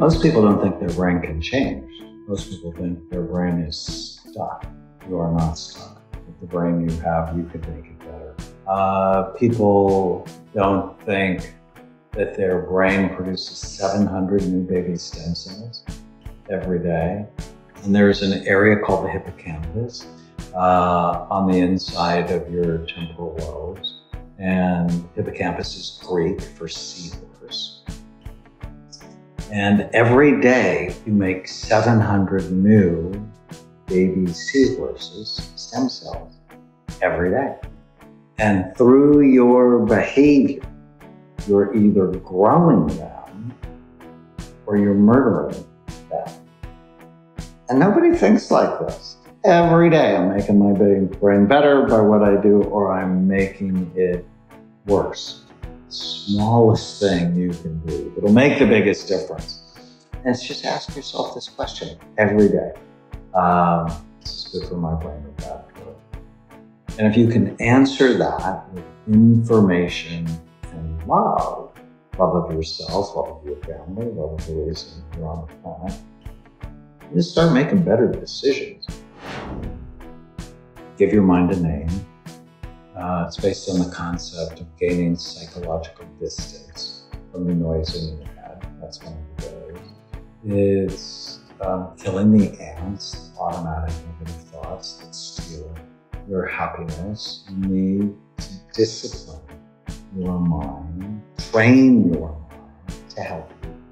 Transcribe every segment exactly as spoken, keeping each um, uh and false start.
Most people don't think their brain can change. Most people think their brain is stuck. You are not stuck. With the brain you have, you could make it better. Uh, people don't think that their brain produces seven hundred new baby stem cells every day. And there's an area called the hippocampus uh, on the inside of your temporal lobes. And hippocampus is Greek for seahorse. And every day you make seven hundred new baby seahorses, stem cells, every day. And through your behavior, you're either growing them or you're murdering them. And nobody thinks like this. Every day I'm making my brain better by what I do, or I'm making it worse. Smallest thing you can do, it'll make the biggest difference. And it's just ask yourself this question every day. Um, this is good for my brain or bad for it? And if you can answer that with information and love, love of yourself, love of your family, love of the reason you're on the planet, you just start making better decisions. Give your mind a name. Uh, it's based on the concept of gaining psychological distance from the noise in your head. That's one of the ways. It's um, killing the ants, automatic negative thoughts that steal your happiness. You need to discipline your mind, train your mind to help you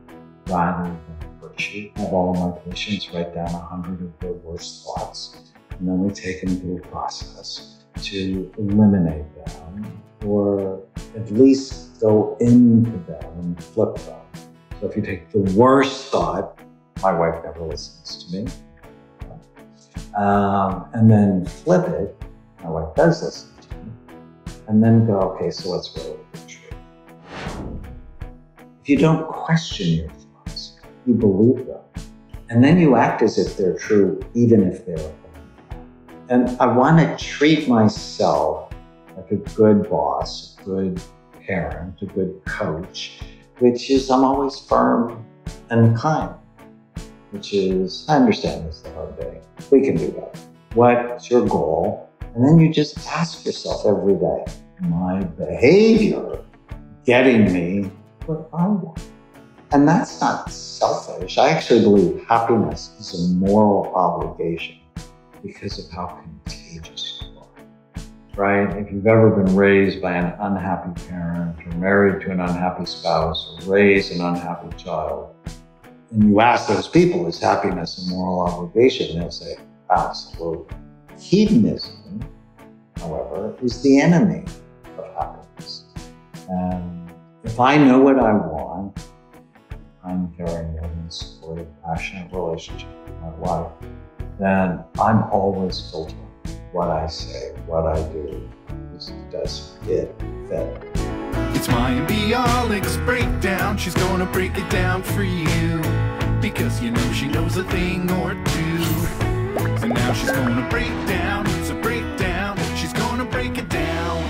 rather than hurt you. I have all of my patients write down one hundred of their worst thoughts, and then we take them through a process to eliminate them, or at least go into them and flip them. So if you take the worst thought, my wife never listens to me, um, and then flip it, my wife does listen to me, and then go, okay, so what's really the truth? If you don't question your thoughts, you believe them, and then you act as if they're true, even if they're. And I want to treat myself like a good boss, a good parent, a good coach, which is I'm always firm and kind, which is, I understand this is the hard day. We can do that. What's your goal? And then you just ask yourself every day, my behavior getting me what I want. And that's not selfish. I actually believe happiness is a moral obligation, because of how contagious you are, right? If you've ever been raised by an unhappy parent, or married to an unhappy spouse, or raised an unhappy child, and you ask those people, is happiness a moral obligation? They'll say, absolutely. Hedonism, however, is the enemy of happiness. And if I know what I want, I'm carrying a supportive, passionate relationship with my wife, then I'm always filtering what I say, what I do. Is, does it fit? It's Mayim Bialik's Breakdown. She's gonna break it down for you, because you know she knows a thing or two. And now she's gonna break down. It's a breakdown. She's gonna break it down.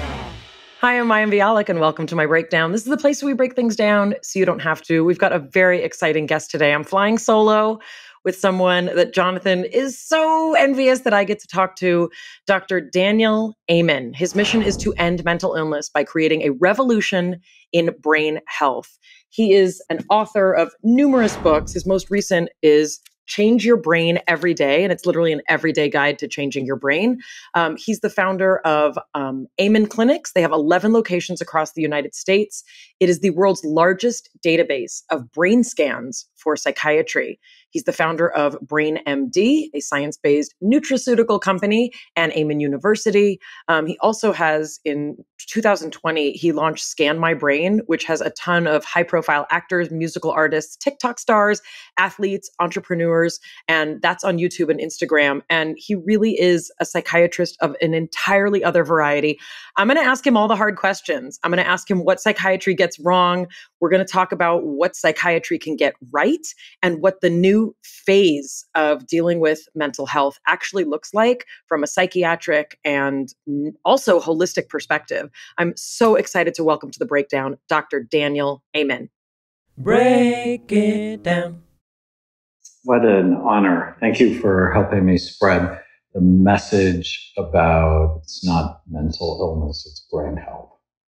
Hi, I'm Mayim Bialik, and welcome to my breakdown. This is the place where we break things down so you don't have to. We've got a very exciting guest today. I'm flying solo with someone that Jonathan is so envious that I get to talk to, Doctor Daniel Amen. His mission is to end mental illness by creating a revolution in brain health. He is an author of numerous books. His most recent is Change Your Brain Every Day, and it's literally an everyday guide to changing your brain. Um, he's the founder of um, Amen Clinics. They have eleven locations across the United States. It is the world's largest database of brain scans for psychiatry. He's the founder of BrainMD, a science-based nutraceutical company, and Amen University. Um, he also has, in two thousand twenty, he launched Scan My Brain, which has a ton of high-profile actors, musical artists, TikTok stars, athletes, entrepreneurs, and that's on YouTube and Instagram. And he really is a psychiatrist of an entirely other variety. I'm going to ask him all the hard questions. I'm going to ask him what psychiatry gets wrong. We're going to talk about what psychiatry can get right and what the new phase of dealing with mental health actually looks like from a psychiatric and also holistic perspective. I'm so excited to welcome to the breakdown, Doctor Daniel Amen. Break it down. What an honor. Thank you for helping me spread the message about it's not mental illness, it's brain health.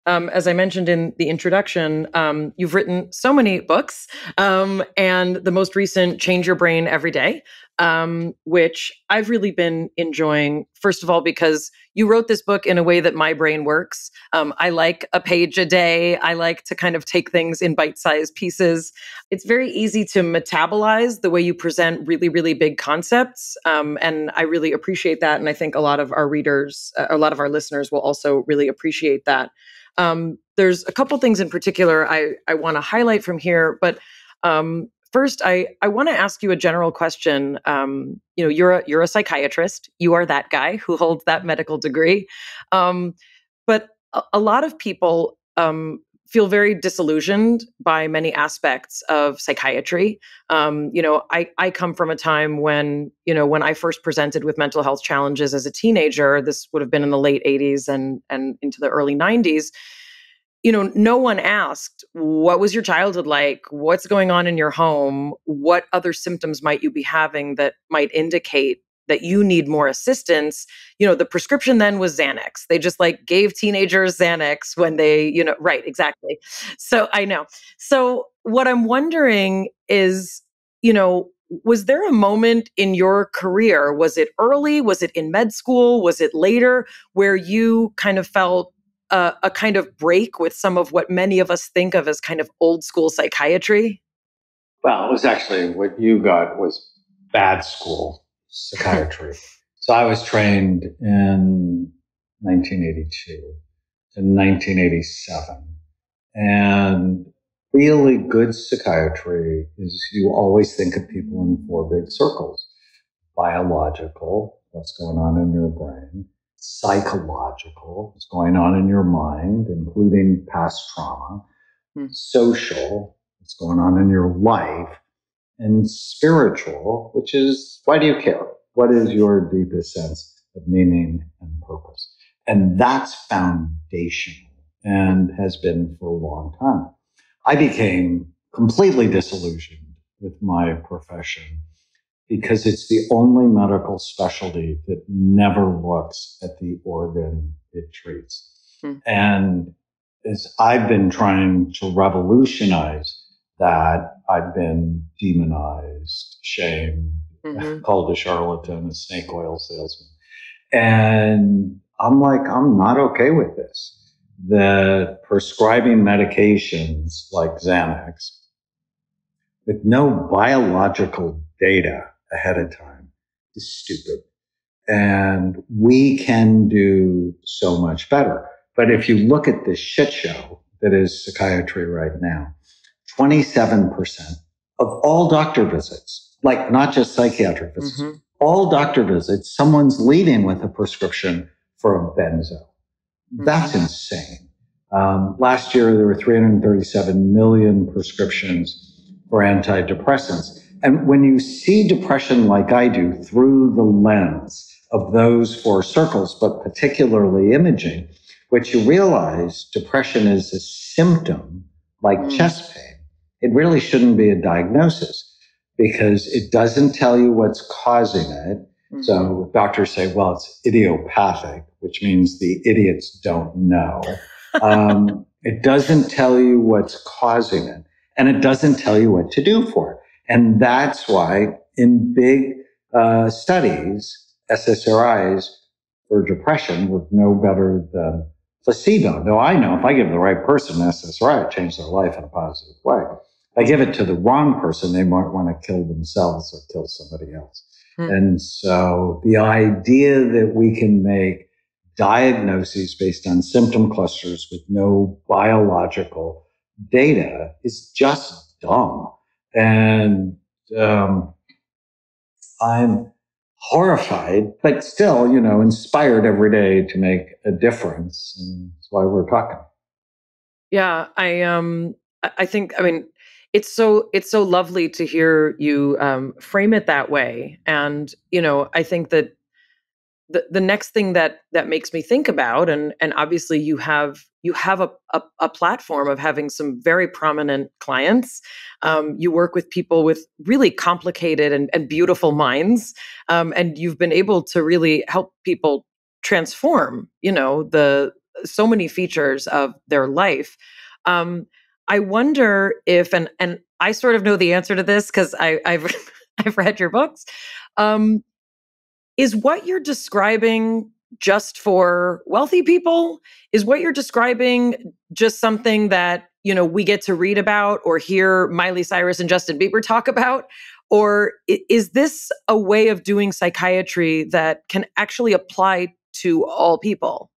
Um, as I mentioned in the introduction, um, you've written so many books, um, and the most recent, Change Your Brain Every Day, um, which I've really been enjoying, first of all, because you wrote this book in a way that my brain works. Um, I like a page a day. I like to kind of take things in bite-sized pieces. It's very easy to metabolize the way you present really, really big concepts, um, and I really appreciate that, and I think a lot of our readers, uh, a lot of our listeners will also really appreciate that. Um, there's a couple things in particular I, I want to highlight from here, but um, first, I, I want to ask you a general question. Um, you know, you're a, you're a psychiatrist. You are that guy who holds that medical degree. Um, but a, a lot of people um, feel very disillusioned by many aspects of psychiatry. Um, you know, I, I come from a time when, you know, when I first presented with mental health challenges as a teenager, this would have been in the late eighties and, and into the early nineties, you know, no one asked, what was your childhood like? What's going on in your home? What other symptoms might you be having that might indicate that you need more assistance? You know, the prescription then was Xanax. They just like gave teenagers Xanax when they, you know, right, exactly. So I know. So what I'm wondering is, you know, was there a moment in your career, was it early? Was it in med school? Was it later where you kind of felt a, a kind of break with some of what many of us think of as kind of old school psychiatry? Well, it was actually what you got was bad school psychiatry. So I was trained in nineteen eighty-two to nineteen eighty-seven. And really good psychiatry is you always think of people in four big circles. Biological, what's going on in your brain. Psychological, what's going on in your mind, including past trauma. Hmm. Social, what's going on in your life. And spiritual, which is, why do you care? What is your deepest sense of meaning and purpose? And that's foundational and has been for a long time. I became completely disillusioned with my profession because it's the only medical specialty that never looks at the organ it treats. Mm-hmm. And as I've been trying to revolutionize that, I've been demonized, shamed, mm-hmm. called a charlatan, a snake oil salesman. And I'm like, I'm not okay with this. That prescribing medications like Xanax with no biological data ahead of time is stupid. And we can do so much better. But if you look at this shit show that is psychiatry right now, twenty-seven percent of all doctor visits, like not just psychiatric visits, mm-hmm. all doctor visits, someone's leaving with a prescription for a benzo. That's mm-hmm. insane. Um, last year, there were three hundred thirty-seven million prescriptions for antidepressants. And when you see depression like I do through the lens of those four circles, but particularly imaging, what you realize depression is a symptom like mm-hmm. chest pain. It really shouldn't be a diagnosis because it doesn't tell you what's causing it. Mm-hmm. So doctors say, well, it's idiopathic, which means the idiots don't know. Um, it doesn't tell you what's causing it, and it doesn't tell you what to do for it. And that's why in big uh, studies, S S R Is for depression were no better than placebo. Now, I know if I give the right person an S S R I, it changes their life in a positive way. If I give it to the wrong person, they might want to kill themselves or kill somebody else. And so the idea that we can make diagnoses based on symptom clusters with no biological data is just dumb. And um, I'm horrified, but still, you know, inspired every day to make a difference. And that's why we're talking. Yeah, I um, I think, I mean, It's so it's so lovely to hear you um, frame it that way. And, you know, I think that the, the next thing that that makes me think about, and and obviously you have you have a a, a platform of having some very prominent clients. Um, you work with people with really complicated and, and beautiful minds, um, and you've been able to really help people transform, you know, the so many features of their life. Um, I wonder if, and and I sort of know the answer to this because I've I've read your books. Um, Is what you're describing just for wealthy people? Is what you're describing just something that, you know, we get to read about or hear Miley Cyrus and Justin Bieber talk about? Or is this a way of doing psychiatry that can actually apply to all people?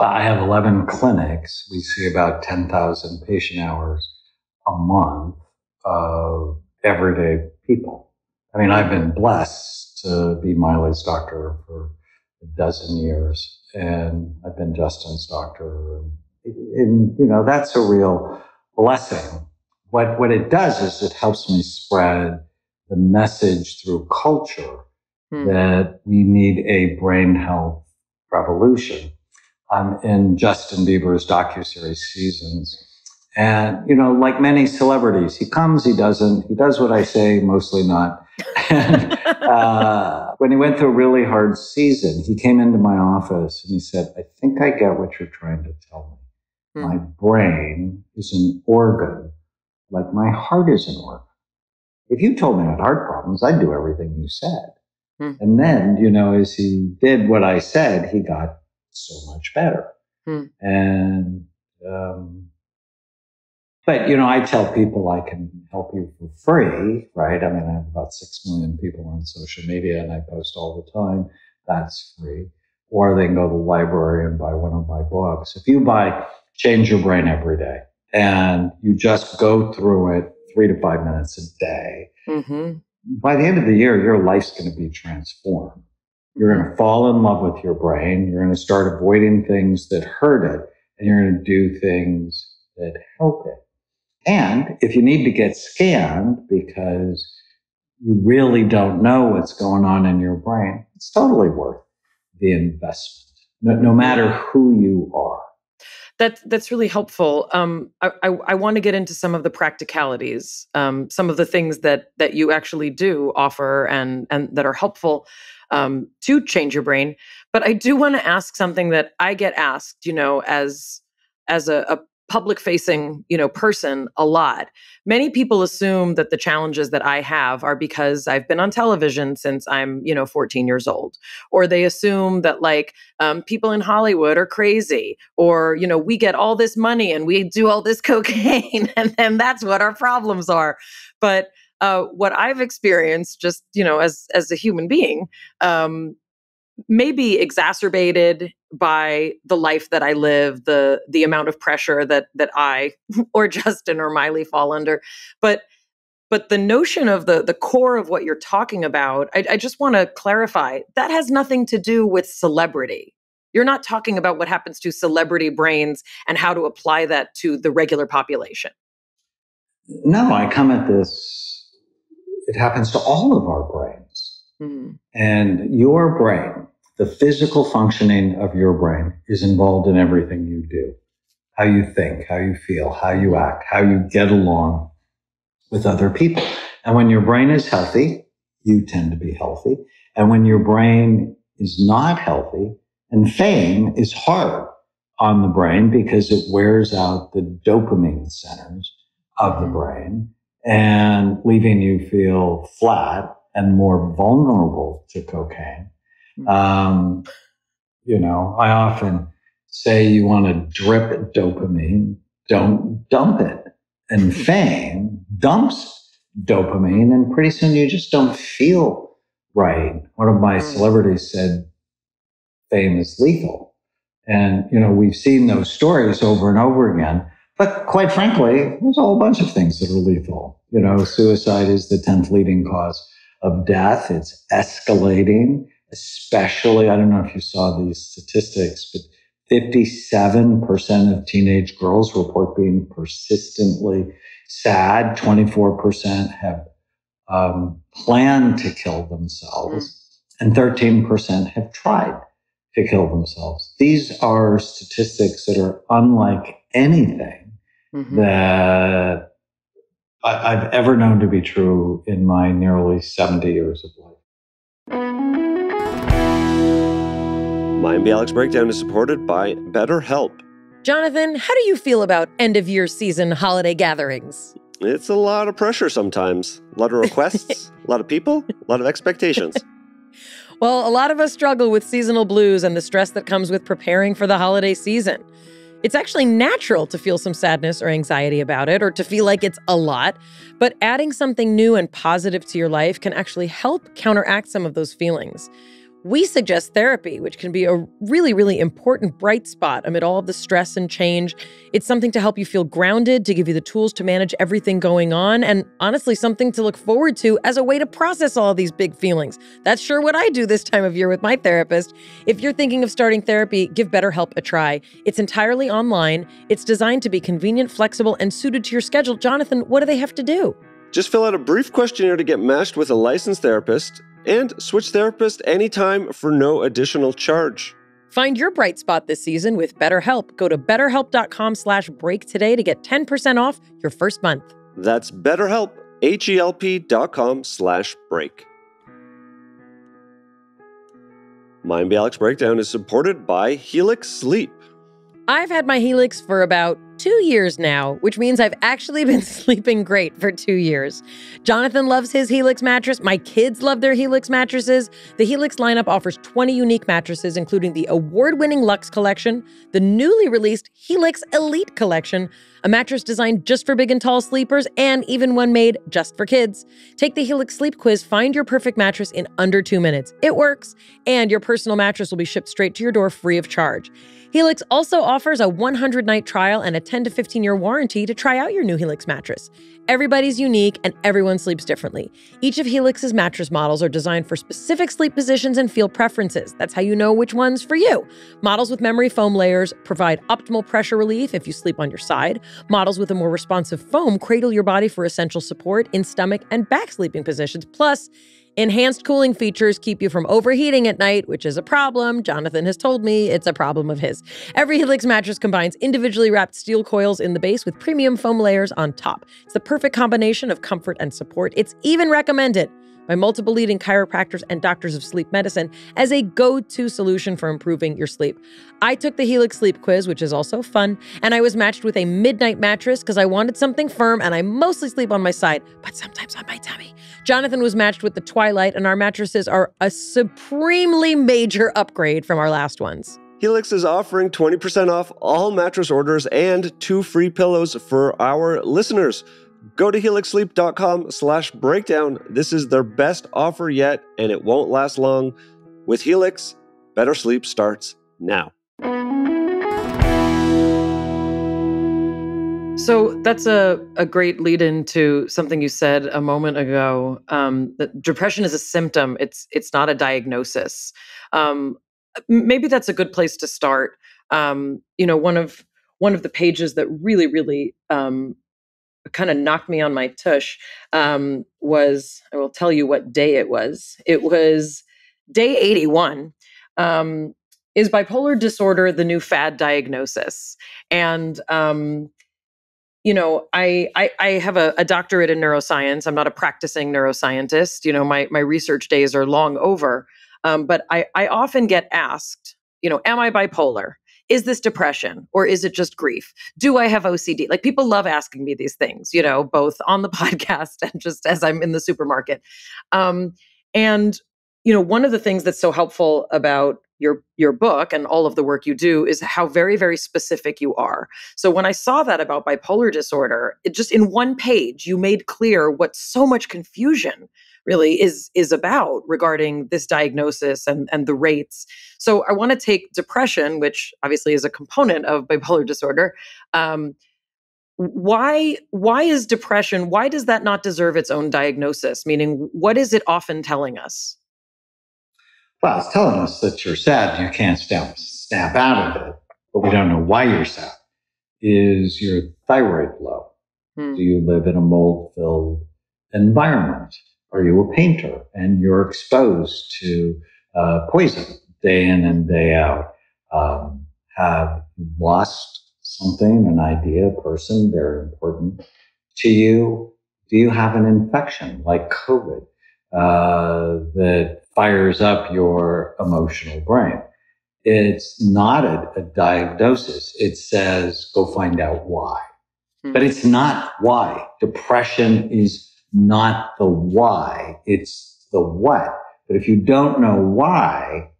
Well, I have eleven clinics. We see about ten thousand patient hours a month of everyday people. I mean, I've been blessed to be Miley's doctor for a dozen years, and I've been Justin's doctor, and, and you know, that's a real blessing. What what it does is it helps me spread the message through culture mm. that we need a brain health revolution. I'm in Justin Bieber's docuseries Seasons, and you know, like many celebrities, he comes, he doesn't, he does what I say, mostly not. And uh, when he went through a really hard season, he came into my office and he said, I think I get what you're trying to tell me. Mm. My brain is an organ, like my heart is an organ. If you told me I had heart problems, I'd do everything you said. Mm. And then, you know, as he did what I said, he got so much better. Mm. And, um, But, you know, I tell people I can help you for free, right? I mean, I have about six million people on social media and I post all the time. That's free. Or they can go to the library and buy one of my books. If you buy Change Your Brain Every Day and you just go through it three to five minutes a day, mm-hmm. by the end of the year, your life's going to be transformed. You're going to fall in love with your brain. You're going to start avoiding things that hurt it, and you're going to do things that help it. And if you need to get scanned because you really don't know what's going on in your brain, it's totally worth the investment, no, no matter who you are. That, that's really helpful. Um, I, I, I want to get into some of the practicalities, um, some of the things that that you actually do offer and, and that are helpful um, to Change Your Brain. But I do want to ask something that I get asked, you know, as, as a, a public facing, you know, person a lot. Many people assume that the challenges that I have are because I've been on television since I'm, you know, fourteen years old, or they assume that like um, people in Hollywood are crazy, or, you know, we get all this money and we do all this cocaine and then that's what our problems are. But uh, what I've experienced just, you know, as, as a human being, um, maybe exacerbated by the life that I live, the the amount of pressure that that I or Justin or Miley fall under. But but the notion of the the core of what you're talking about, I, I just want to clarify, that has nothing to do with celebrity. You're not talking about what happens to celebrity brains and how to apply that to the regular population. No, I come at this, it happens to all of our brains. Mm-hmm. And your brain, the physical functioning of your brain is involved in everything you do, how you think, how you feel, how you act, how you get along with other people. And when your brain is healthy, you tend to be healthy. And when your brain is not healthy, and fame is hard on the brain because it wears out the dopamine centers of the brain and leaving you feel flat and more vulnerable to cocaine. Um, you know, I often say you want to drip dopamine, don't dump it. And fame dumps dopamine, and pretty soon you just don't feel right. One of my celebrities said, fame is lethal. And, you know, we've seen those stories over and over again. But quite frankly, there's a whole bunch of things that are lethal. You know, suicide is the tenth leading cause of death. It's escalating. Especially, I don't know if you saw these statistics, but fifty-seven percent of teenage girls report being persistently sad. twenty-four percent have um, planned to kill themselves. and thirteen percent have tried to kill themselves. These are statistics that are unlike anything mm-hmm. that I, I've ever known to be true in my nearly seventy years of life. Mayim Bialik's Breakdown is supported by BetterHelp. Jonathan, how do you feel about end-of-year season holiday gatherings? It's a lot of pressure sometimes. A lot of requests, a lot of people, a lot of expectations. Well, a lot of us struggle with seasonal blues and the stress that comes with preparing for the holiday season. It's actually natural to feel some sadness or anxiety about it, or to feel like it's a lot. But adding something new and positive to your life can actually help counteract some of those feelings. We suggest therapy, which can be a really, really important bright spot amid all of the stress and change. It's something to help you feel grounded, to give you the tools to manage everything going on, and honestly, something to look forward to as a way to process all of these big feelings. That's sure what I do this time of year with my therapist. If you're thinking of starting therapy, give BetterHelp a try. It's entirely online. It's designed to be convenient, flexible, and suited to your schedule. Jonathan, what do they have to do? Just fill out a brief questionnaire to get matched with a licensed therapist, and switch therapist anytime for no additional charge. Find your bright spot this season with BetterHelp. Go to betterhelp.com slash break today to get ten percent off your first month. That's BetterHelp, H-E-L-P dot com slash break. Mayim Bialik's Breakdown is supported by Helix Sleep. I've had my Helix for about two years now, which means I've actually been sleeping great for two years. Jonathan loves his Helix mattress. My kids love their Helix mattresses. The Helix lineup offers twenty unique mattresses, including the award-winning Luxe Collection, the newly released Helix Elite Collection, a mattress designed just for big and tall sleepers, and even one made just for kids. Take the Helix Sleep Quiz. Find your perfect mattress in under two minutes. It works, and your personal mattress will be shipped straight to your door free of charge. Helix also offers a one hundred night trial and a ten to fifteen year warranty to try out your new Helix mattress. Everybody's unique and everyone sleeps differently. Each of Helix's mattress models are designed for specific sleep positions and feel preferences. That's how you know which one's for you. Models with memory foam layers provide optimal pressure relief if you sleep on your side. Models with a more responsive foam cradle your body for essential support in stomach and back sleeping positions. Plus, enhanced cooling features keep you from overheating at night, which is a problem. Jonathan has told me it's a problem of his. Every Helix mattress combines individually wrapped steel coils in the base with premium foam layers on top. It's the perfect combination of comfort and support. It's even recommended by multiple leading chiropractors and doctors of sleep medicine as a go-to solution for improving your sleep. I took the Helix Sleep Quiz, which is also fun, and I was matched with a midnight mattress because I wanted something firm, and I mostly sleep on my side, but sometimes on my tummy. Jonathan was matched with the Twilight, and our mattresses are a supremely major upgrade from our last ones. Helix is offering twenty percent off all mattress orders and two free pillows for our listeners. Go to helix sleep dot com slash breakdown. This is their best offer yet, and it won't last long. With Helix, better sleep starts now. So that's a, a great lead into something you said a moment ago, um, that depression is a symptom. It's, it's not a diagnosis. Um, maybe that's a good place to start. Um, you know, one of, one of the pages that really, really, um, kind of knocked me on my tush um, was, I will tell you what day it was. It was day eighty-one. Um, is bipolar disorder the new fad diagnosis? And, um, you know, I I, I have a, a doctorate in neuroscience. I'm not a practicing neuroscientist. You know, my, my research days are long over. Um, but I, I often get asked, you know, am I bipolar? Is this depression or is it just grief? Do I have O C D? Like, people love asking me these things, you know, both on the podcast and just as I'm in the supermarket. Um, and, you know, one of the things that's so helpful about your, your book and all of the work you do is how very, very specific you are. So when I saw that about bipolar disorder, it just in one page, you made clear what so much confusion really is, is about regarding this diagnosis and, and the rates. So I want to take depression, which obviously is a component of bipolar disorder. Um, why, why is depression, why does that not deserve its own diagnosis? Meaning, what is it often telling us? Well, it's telling us that you're sad and you can't snap, snap out of it, but we don't know why you're sad. Is your thyroid low? Hmm. Do you live in a mold-filled environment? Are you a painter and you're exposed to uh, poison day in and day out? Um, have you lost something, an idea, a person, they're important to you? Do you have an infection like COVID uh, that fires up your emotional brain? It's not a, a diagnosis. It says, go find out why. Mm-hmm. But it's not why. Depression is not the why. It's the what. But if you don't know why,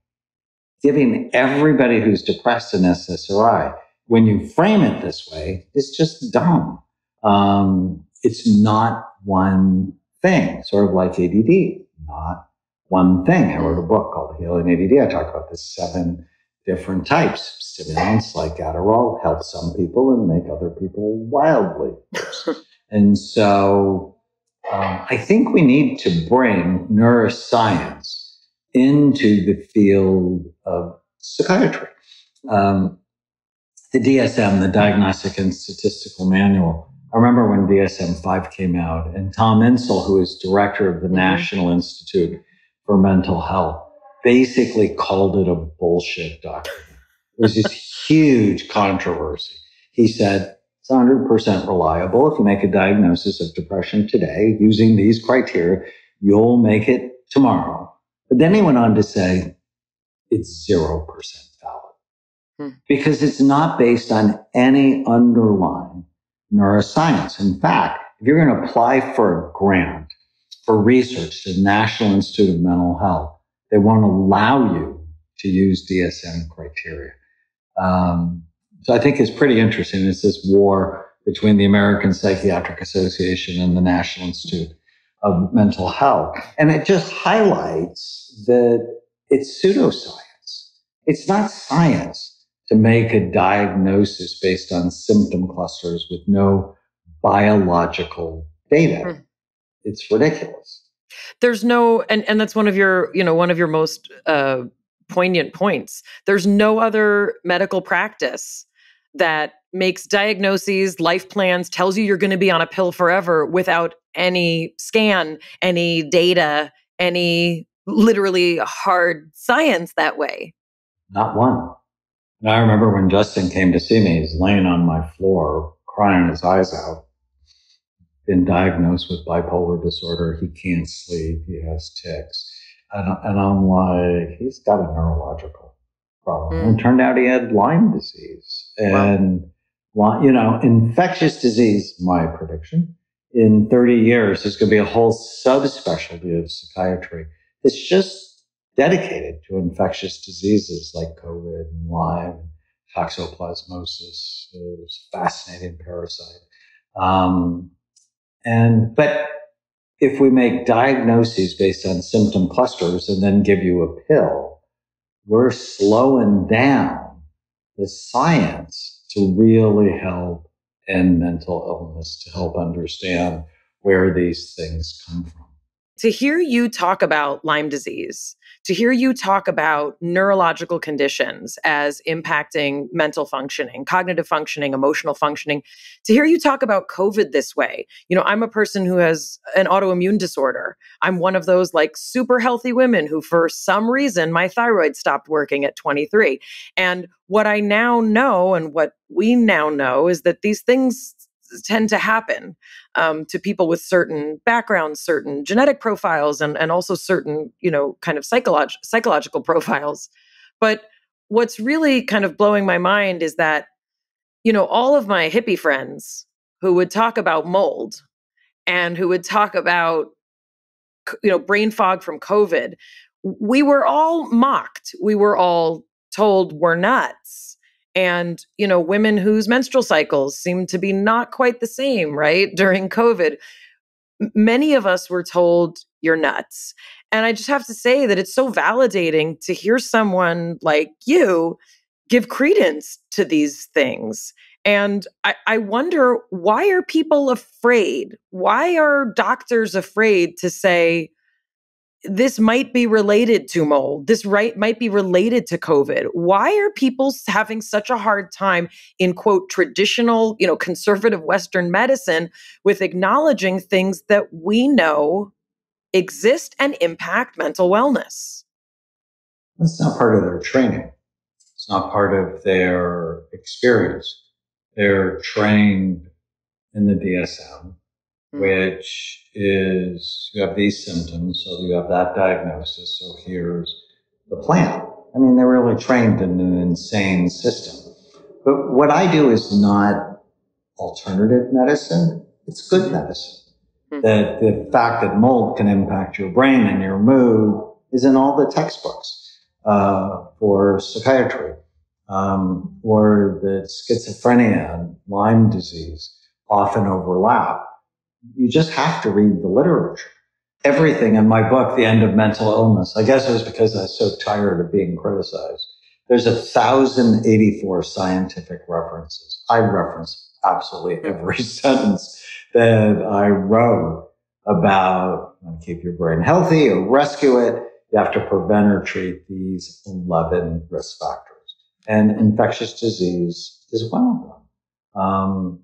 giving everybody who's depressed an S S R I, when you frame it this way, is just dumb. Um, it's not one thing, sort of like A D D, not one thing. I wrote a book called Healing A D D. I talk about the seven different types. Stimulants like Adderall help some people and make other people wildly worse. And so um, I think we need to bring neuroscience into the field of psychiatry. Um, the D S M, the Diagnostic and Statistical Manual. I remember when D S M five came out, and Tom Insel, who is director of the National Institute for Mental Health, basically called it a bullshit document. It was this huge controversy. He said, it's one hundred percent reliable. If you make a diagnosis of depression today using these criteria, you'll make it tomorrow. But then he went on to say, it's zero percent valid. Hmm. Because it's not based on any underlying neuroscience. In fact, if you're going to apply for a grant for research to the National Institute of Mental Health, they won't allow you to use D S M criteria. Um, so I think it's pretty interesting. It's this war between the American Psychiatric Association and the National Institute of Mental Health. And it just highlights that it's pseudoscience. It's not science to make a diagnosis based on symptom clusters with no biological data. Mm. It's ridiculous. There's no, and, and that's one of your, you know, one of your most uh, poignant points. There's no other medical practice that makes diagnoses, life plans, tells you you're going to be on a pill forever without any scan, any data, any literally hard science that way. Not one. And I remember when Justin came to see me, he's laying on my floor, crying his eyes out, been diagnosed with bipolar disorder. He can't sleep. He has tics. And, and I'm like, he's got a neurological problem. Mm. And it turned out he had Lyme disease. And, wow. you know, infectious disease, my prediction, in thirty years, there's going to be a whole subspecialty of psychiatry. It's just dedicated to infectious diseases like COVID and Lyme, toxoplasmosis, this fascinating parasite. Um, and but if we make diagnoses based on symptom clusters and then give you a pill, we're slowing down the science to really help end mental illness, to help understand where these things come from. To hear you talk about Lyme disease, to hear you talk about neurological conditions as impacting mental functioning, cognitive functioning, emotional functioning, to hear you talk about COVID this way. You know, I'm a person who has an autoimmune disorder. I'm one of those like super healthy women who, for some reason, my thyroid stopped working at twenty-three. And what I now know and what we now know is that these things tend to happen um, to people with certain backgrounds, certain genetic profiles, and, and also certain, you know, kind of psycholog- psychological profiles. But what's really kind of blowing my mind is that, you know, all of my hippie friends who would talk about mold and who would talk about, you know, brain fog from COVID, we were all mocked. We were all told we're nuts. And, you know, women whose menstrual cycles seem to be not quite the same, right? During COVID, many of us were told you're nuts. And I just have to say that it's so validating to hear someone like you give credence to these things. And I, I wonder, why are people afraid? Why are doctors afraid to say, this might be related to mold. This right might be related to COVID. Why are people having such a hard time in, quote, traditional, you know, conservative Western medicine with acknowledging things that we know exist and impact mental wellness. That's not part of their training. It's not part of their experience. They're trained in the D S M, mm-hmm. which is you have these symptoms, so you have that diagnosis, so here's the plan. I mean, they're really trained in an insane system. But what I do is not alternative medicine. It's good medicine. Mm-hmm. That the fact that mold can impact your brain and your mood is in all the textbooks uh, for psychiatry, um, or that schizophrenia and Lyme disease often overlap. You just have to read the literature. Everything in my book, The End of Mental Illness, I guess it was because I was so tired of being criticized. There's one thousand eighty-four scientific references. I reference absolutely every sentence that I wrote about keep your brain healthy or rescue it. You have to prevent or treat these eleven risk factors. And infectious disease is one of them. Um,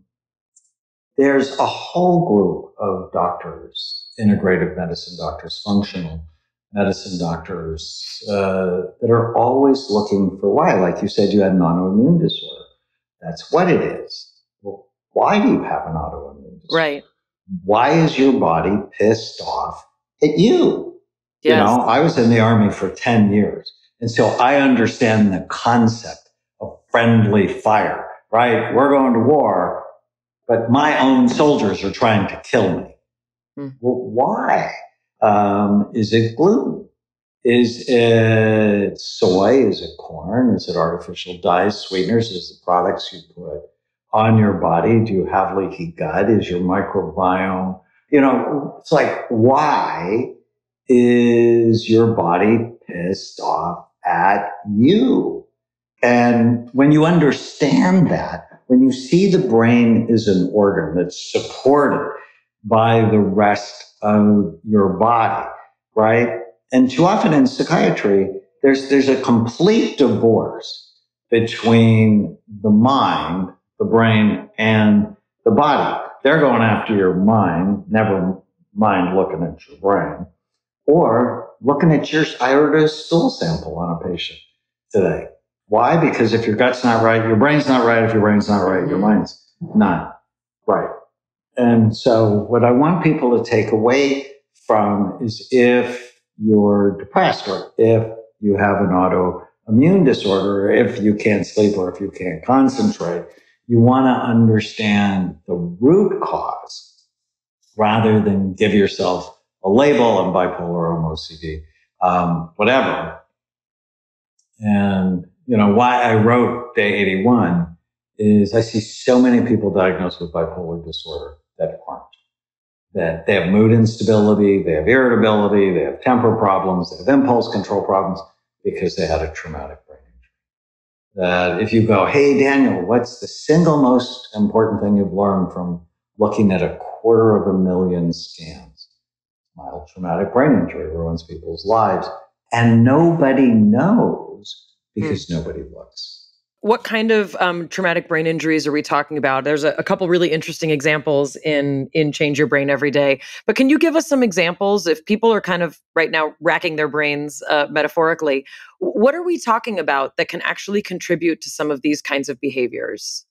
there's a whole group of doctors, integrative medicine doctors, functional medicine doctors, uh, that are always looking for why. Like you said, you had an autoimmune disorder. That's what it is. Well, why do you have an autoimmune disorder? Right. Why is your body pissed off at you? Yes. You know, I was in the Army for ten years. And so I understand the concept of friendly fire, right? We're going to war, but my own soldiers are trying to kill me. Hmm. Well, why? Um, is it gluten? Is it soy? Is it corn? Is it artificial dyes, sweeteners? Is it the products you put on your body? Do you have leaky gut? Is your microbiome? You know, it's like, why is your body pissed off at you? And when you understand that, when you see the brain is an organ that's supported by the rest of your body, right? And too often in psychiatry, there's there's a complete divorce between the mind, the brain, and the body. They're going after your mind, never mind looking at your brain, or looking at your, I ordered a stool sample on a patient today. Why? Because if your gut's not right, your brain's not right. If your brain's not right, your mind's not right. And so what I want people to take away from is if you're depressed or if you have an autoimmune disorder, or if you can't sleep or if you can't concentrate, you want to understand the root cause rather than give yourself a label on bipolar, on O C D, um, whatever. And, you know, why I wrote Day eighty-one is I see so many people diagnosed with bipolar disorder that aren't. That they have mood instability, they have irritability, they have temper problems, they have impulse control problems because they had a traumatic brain injury. That if you go, hey, Daniel, what's the single most important thing you've learned from looking at a quarter of a million scans? Mild traumatic brain injury ruins people's lives. And nobody knows because mm. nobody looks. What kind of um, traumatic brain injuries are we talking about? There's a, a couple really interesting examples in in Change Your Brain Every Day. But can you give us some examples if people are kind of right now racking their brains uh, metaphorically? What are we talking about that can actually contribute to some of these kinds of behaviors?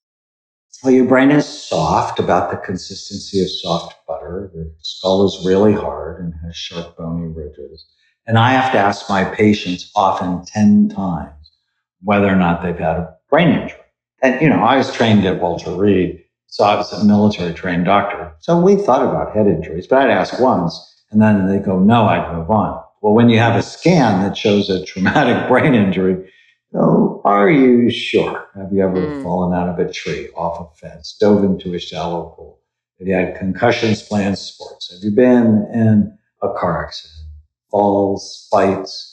Well, your brain is soft, about the consistency of soft butter. Your skull is really hard and has sharp bony ridges. And I have to ask my patients often ten times whether or not they've had a brain injury. And, you know, I was trained at Walter Reed, so I was a military-trained doctor. So we thought about head injuries, but I'd ask once, and then they go, no, I'd move on. Well, when you have a scan that shows a traumatic brain injury, oh, are you sure? Have you ever mm. fallen out of a tree, off a fence, dove into a shallow pool? Have you had concussions playing sports? Have you been in a car accident? Falls, fights?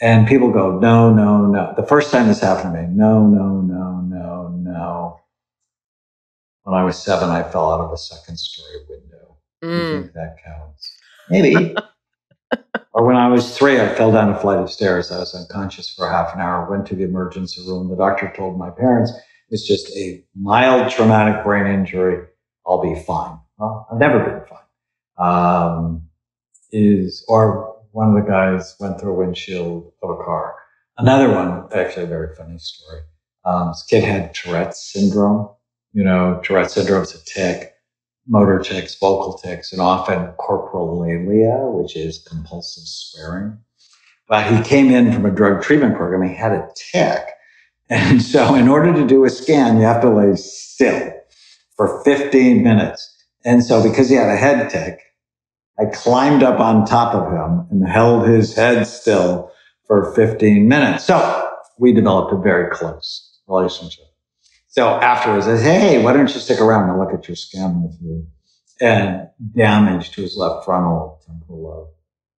And people go, no, no, no. The first time this happened to me, no, no, no, no, no. When I was seven, I fell out of a second-story window. Mm. Do you think that counts? Maybe. Or when I was three, I fell down a flight of stairs. I was unconscious for half an hour, went to the emergency room. The doctor told my parents, it's just a mild traumatic brain injury. I'll be fine. Well, I've never been fine. Um, is, or one of the guys went through a windshield of a car. Another one, actually a very funny story. Um, this kid had Tourette's syndrome. You know, Tourette's syndrome is a tic, motor tics, vocal tics, and often corporalalia, which is compulsive swearing. But he came in from a drug treatment program. He had a tic. And so in order to do a scan, you have to lay still for fifteen minutes. And so because he had a head tic, I climbed up on top of him and held his head still for fifteen minutes. So we developed a very close relationship. So afterwards, I said, hey, why don't you stick around and look at your scan with you? And damage to his left frontal temporal lobe.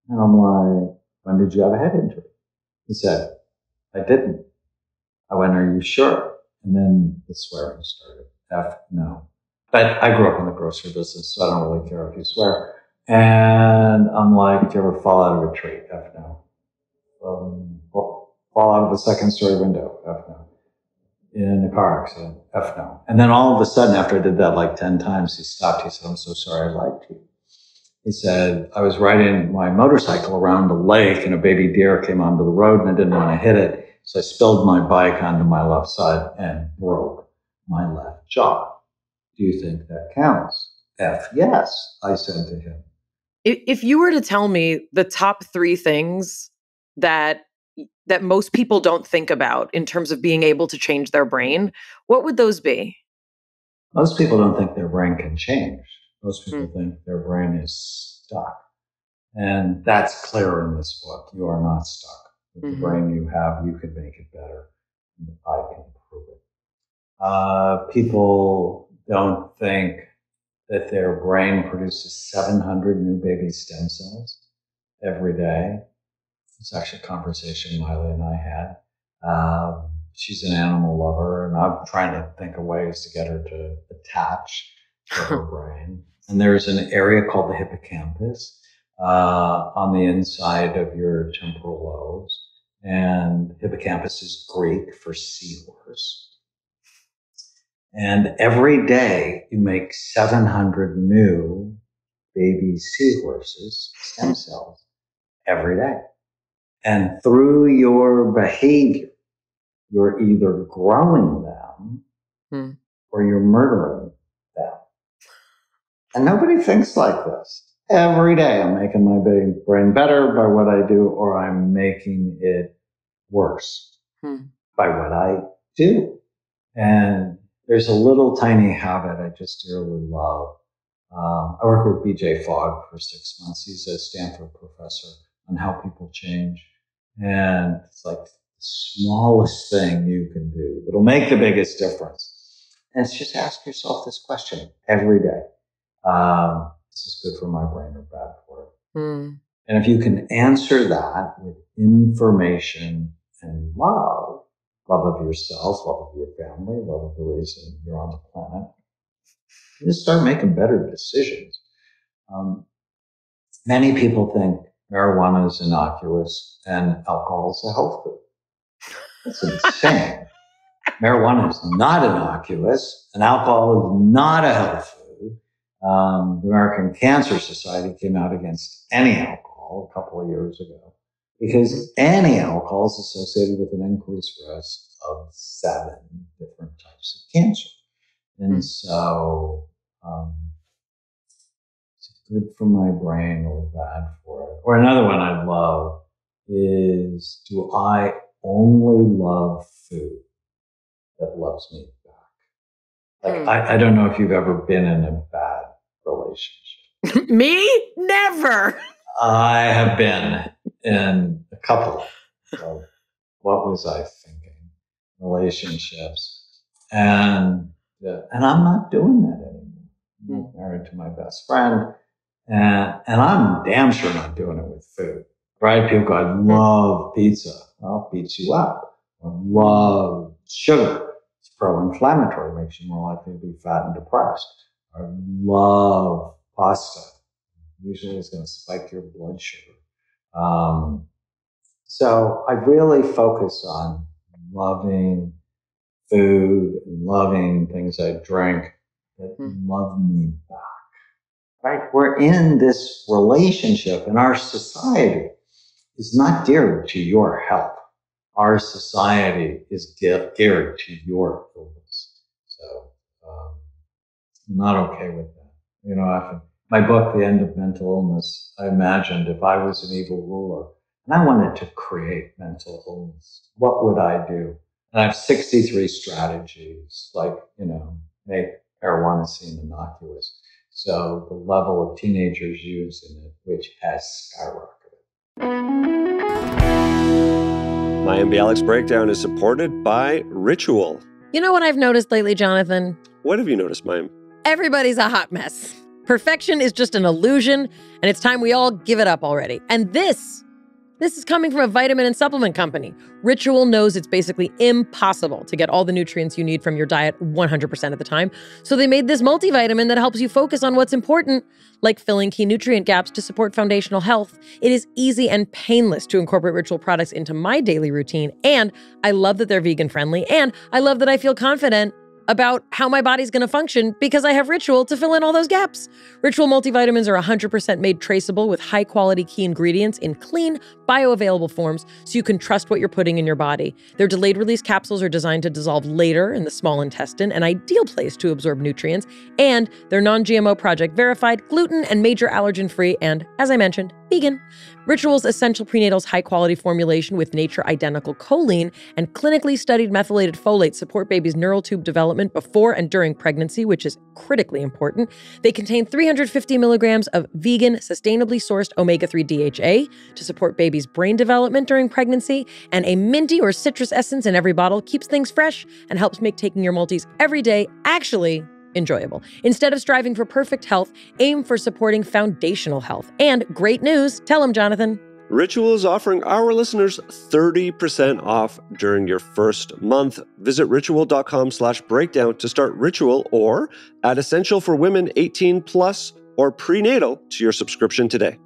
And I'm like, when did you have a head injury? He said, I didn't. I went, are you sure? And then the swearing started. F, no. But I grew up in the grocery business, so I don't really care if you swear. And I'm like, do you ever fall out of a tree? F, no. Um, fall out of a second story window? F, no. In a car accident? F, no. And then all of a sudden, after I did that like ten times, he stopped. He said, I'm so sorry I lied to you. He said, I was riding my motorcycle around a lake and a baby deer came onto the road and I didn't want to hit it. So I spilled my bike onto my left side and broke my left jaw. Do you think that counts? F, yes, I said to him. If you were to tell me the top three things that that most people don't think about in terms of being able to change their brain, what would those be? Most people don't think their brain can change. Most people mm. think their brain is stuck. And that's clear in this book. You are not stuck. With mm-hmm. the brain you have, you can make it better. And I can prove it. Uh, people don't think that their brain produces seven hundred new baby stem cells every day. It's actually a conversation Miley and I had. Um, she's an animal lover, and I'm trying to think of ways to get her to attach to her brain. And there's an area called the hippocampus Uh, on the inside of your temporal lobes. And hippocampus is Greek for seahorse. And every day you make seven hundred new baby seahorses, stem cells, every day. And through your behavior, you're either growing them hmm. or you're murdering them. And nobody thinks like this. Every day I'm making my brain better by what I do, or I'm making it worse hmm. by what I do. And there's a little tiny habit I just dearly love. Um, I worked with B J Fogg for six months. He's a Stanford professor on how people change. And it's like the smallest thing you can do that'll make the biggest difference. And it's just ask yourself this question every day. Um, Is good for my brain or bad for it? Mm. And if you can answer that with information and love, love of yourself, love of your family, love of the reason you're on the planet, you just start making better decisions. Um, many people think marijuana is innocuous and alcohol is a health food. That's insane. Marijuana is not innocuous and alcohol is not a health food. Um, the American Cancer Society came out against any alcohol a couple of years ago because any alcohol is associated with an increased risk of seven different types of cancer. And mm. so um, it's good for my brain or bad for it. Or another one I love is, do I only love food that loves me back? Like, mm. I, I don't know if you've ever been in a bad relationship. Me? Never. I have been in a couple of what was I thinking relationships. And yeah, and I'm not doing that anymore. I'm married to my best friend. And, and I'm damn sure not doing it with food. Right? People go, I love pizza. I'll beat you up. I love sugar. It's pro-inflammatory. Makes you more likely to be fat and depressed. I love pasta. Usually it's going to spike your blood sugar. Um, so I really focus on loving food, loving things I drink that mm-hmm. love me back. I right? We're in this relationship, and our society is not geared to your health. Our society is ge- geared to your illness. So um, I'm not okay with that. You know, I've, my book, The End of Mental Illness, I imagined if I was an evil ruler and I wanted to create mental illness, what would I do? And I have sixty-three strategies, like, you know, make marijuana seem innocuous. So the level of teenagers using it, which has skyrocketed. Mayim Bialik's Breakdown is supported by Ritual. You know what I've noticed lately, Jonathan? What have you noticed, Mayim? Everybody's a hot mess. Perfection is just an illusion, and it's time we all give it up already. And this... This is coming from a vitamin and supplement company. Ritual knows it's basically impossible to get all the nutrients you need from your diet one hundred percent of the time. So they made this multivitamin that helps you focus on what's important, like filling key nutrient gaps to support foundational health. It is easy and painless to incorporate Ritual products into my daily routine. And I love that they're vegan friendly. And I love that I feel confident about how my body's going to function because I have Ritual to fill in all those gaps. Ritual multivitamins are one hundred percent made traceable with high-quality key ingredients in clean, bioavailable forms so you can trust what you're putting in your body. Their delayed-release capsules are designed to dissolve later in the small intestine, an ideal place to absorb nutrients, and they're non-G M O project verified, gluten and major allergen-free, and, as I mentioned, vegan. Ritual's Essential Prenatals high-quality formulation with nature-identical choline and clinically studied methylated folate support babies' neural tube development before and during pregnancy, which is critically important. They contain three hundred fifty milligrams of vegan, sustainably sourced omega three D H A to support babies' brain development during pregnancy, and a minty or citrus essence in every bottle keeps things fresh and helps make taking your multis every day actually enjoyable. Instead of striving for perfect health, aim for supporting foundational health. And great news, tell them, Jonathan. Ritual is offering our listeners thirty percent off during your first month. Visit ritual.com slash breakdown to start Ritual or add Essential for Women eighteen plus or Prenatal to your subscription today.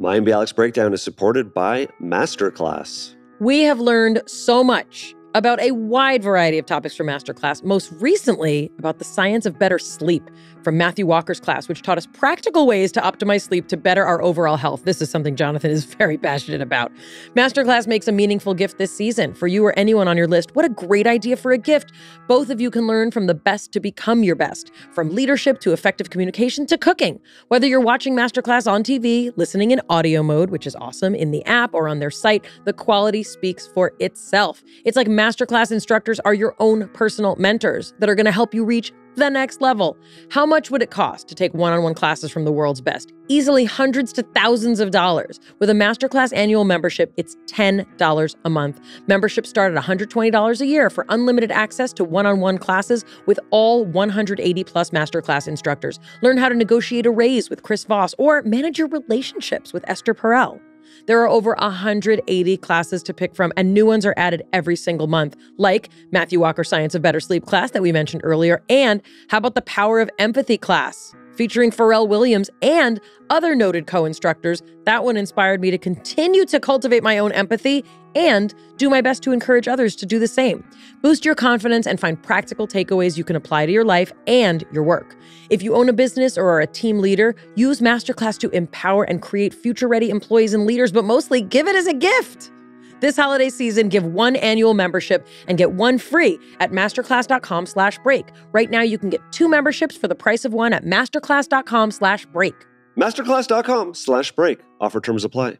Mayim Bialik's Breakdown is supported by Masterclass. We have learned so much about a wide variety of topics from Masterclass, most recently about the science of better sleep from Matthew Walker's class, which taught us practical ways to optimize sleep to better our overall health. This is something Jonathan is very passionate about. Masterclass makes a meaningful gift this season for you or anyone on your list. What a great idea for a gift. Both of you can learn from the best to become your best, from leadership to effective communication to cooking. Whether you're watching Masterclass on T V, listening in audio mode, which is awesome, in the app or on their site, the quality speaks for itself. It's like Masterclass instructors are your own personal mentors that are going to help you reach the next level. How much would it cost to take one-on-one classes from the world's best? Easily hundreds to thousands of dollars. With a Masterclass annual membership, it's ten dollars a month. Memberships start at one hundred twenty dollars a year for unlimited access to one-on-one classes with all one hundred eighty plus Masterclass instructors. Learn how to negotiate a raise with Chris Voss or manage your relationships with Esther Perel. There are over one hundred eighty classes to pick from, and new ones are added every single month, like Matthew Walker's Science of Better Sleep class that we mentioned earlier, and how about the Power of Empathy class, featuring Pharrell Williams and other noted co-instructors. That one inspired me to continue to cultivate my own empathy and do my best to encourage others to do the same. Boost your confidence and find practical takeaways you can apply to your life and your work. If you own a business or are a team leader, use Masterclass to empower and create future-ready employees and leaders, but mostly give it as a gift. This holiday season, give one annual membership and get one free at masterclass.com slash break. Right now, you can get two memberships for the price of one at masterclass.com slash break. Masterclass.com slash break. Offer terms apply.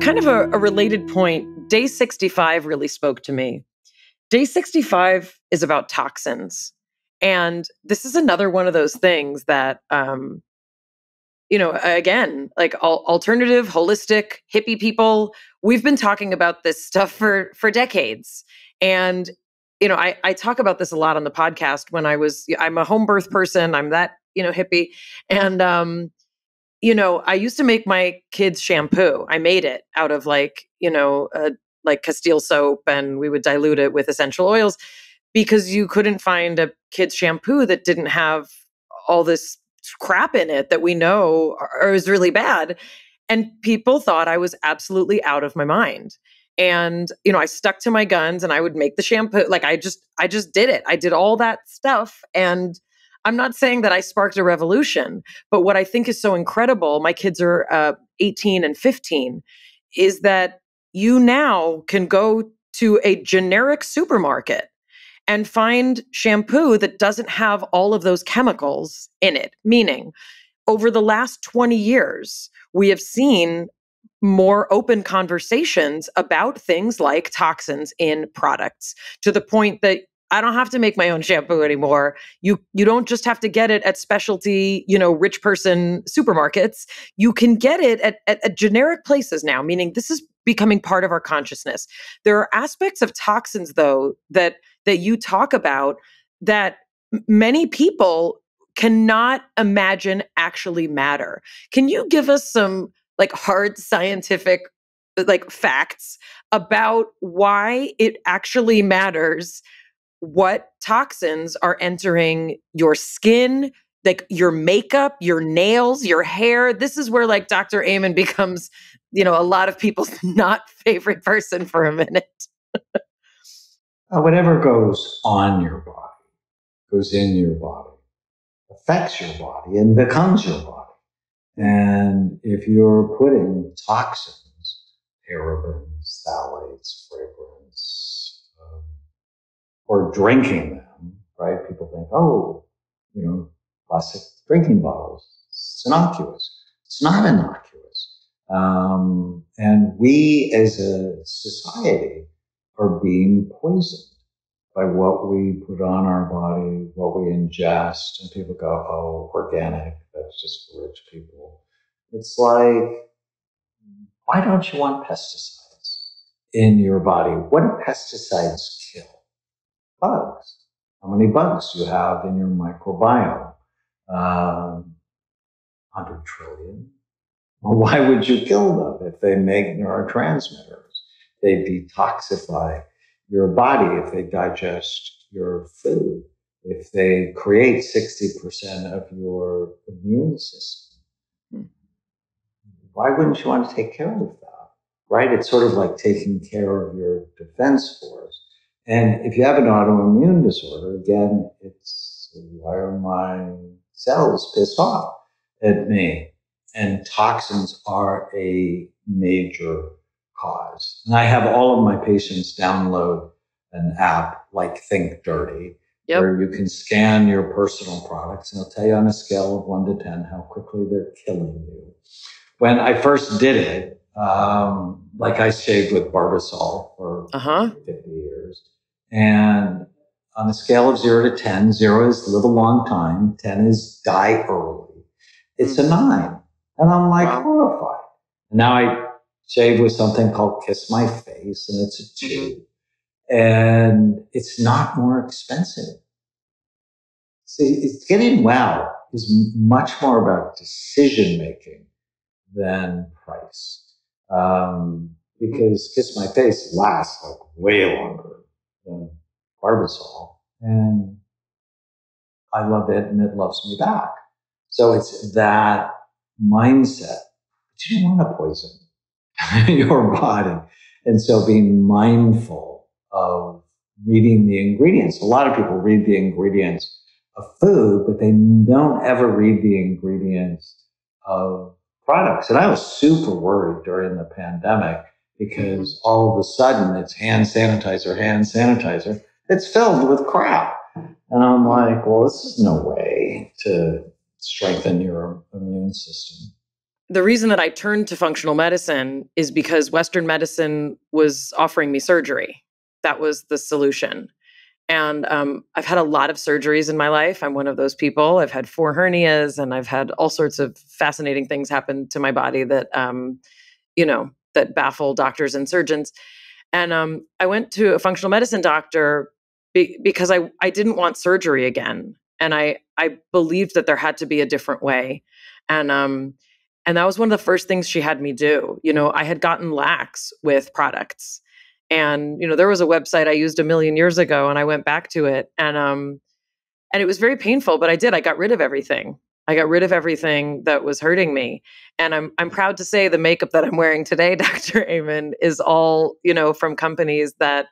Kind of a, a related point, day sixty-five really spoke to me. Day sixty-five is about toxins. And this is another one of those things that... Um, You know, again, like al- alternative, holistic, hippie people, we've been talking about this stuff for for decades. And, you know, I, I talk about this a lot on the podcast when I was, I'm a home birth person. I'm that, you know, hippie. And, um, you know, I used to make my kids shampoo. I made it out of like, you know, uh, like Castile soap, and we would dilute it with essential oils because you couldn't find a kid's shampoo that didn't have all this crap in it that we know are, is really bad. And people thought I was absolutely out of my mind. And, you know, I stuck to my guns and I would make the shampoo. Like I just, I just did it. I did all that stuff. And I'm not saying that I sparked a revolution, but what I think is so incredible, my kids are uh, eighteen and fifteen, is that you now can go to a generic supermarket and find shampoo that doesn't have all of those chemicals in it. Meaning, over the last twenty years, we have seen more open conversations about things like toxins in products, to the point that I don't have to make my own shampoo anymore. You you don't just have to get it at specialty, you know, rich person supermarkets. You can get it at, at, at generic places now, meaning this is becoming part of our consciousness. There are aspects of toxins, though, that that you talk about that many people cannot imagine actually matter. Can you give us some like hard scientific like facts about why it actually matters what toxins are entering your skin, like your makeup, your nails, your hair? This is where like Doctor Amen becomes, you know, a lot of people's not favorite person for a minute. uh, whatever goes on your body, goes in your body, affects your body and becomes your body. And if you're putting toxins, parabens, phthalates, fragrance, um, or drinking them, right? People think, oh, you know, plastic drinking bottles, it's innocuous. It's not innocuous. Um, and we as a society are being poisoned by what we put on our body, what we ingest, and people go, oh, organic, that's just for rich people. It's like, why don't you want pesticides in your body? What do pesticides kill? Bugs. How many bugs do you have in your microbiome? Um, one hundred trillion. Well, why would you kill them if they make neurotransmitters? They detoxify your body, if they digest your food, if they create sixty percent of your immune system. Why wouldn't you want to take care of that, right? It's sort of like taking care of your defense force. And if you have an autoimmune disorder, again, it's why are my cells pissed off at me? And toxins are a major cause. And I have all of my patients download an app like Think Dirty, yep, where you can scan your personal products and it'll tell you on a scale of one to ten how quickly they're killing you. When I first did it, um, like I shaved with Barbasol for uh-huh. fifty years, and on a scale of zero to ten, zero is live a long time, ten is die early. It's a nine. And I'm like wow. horrified. And now I shaved with something called Kiss My Face, and it's a two. And it's not more expensive. See, it's getting well is much more about decision-making than price. Um, because Kiss My Face lasts like way longer than Barbasol. And I love it, and it loves me back. So it's that mindset. But you don't want to poison your body. And so being mindful of reading the ingredients. A lot of people read the ingredients of food, but they don't ever read the ingredients of products. And I was super worried during the pandemic because mm-hmm. all of a sudden it's hand sanitizer, hand sanitizer. It's filled with crap. And I'm like, well, this is no way to strengthen your immune system. The reason that I turned to functional medicine is because Western medicine was offering me surgery. That was the solution. And um, I've had a lot of surgeries in my life. I'm one of those people. I've had four hernias and I've had all sorts of fascinating things happen to my body that, um, you know, that baffle doctors and surgeons. And um, I went to a functional medicine doctor be- because I, I didn't want surgery again. And I, I believed that there had to be a different way. And, um, And that was one of the first things she had me do. You know, I had gotten lax with products. And, you know, there was a website I used a million years ago and I went back to it. And um, and it was very painful, but I did. I got rid of everything. I got rid of everything that was hurting me. And I'm I'm proud to say the makeup that I'm wearing today, Doctor Amen, is all, you know, from companies that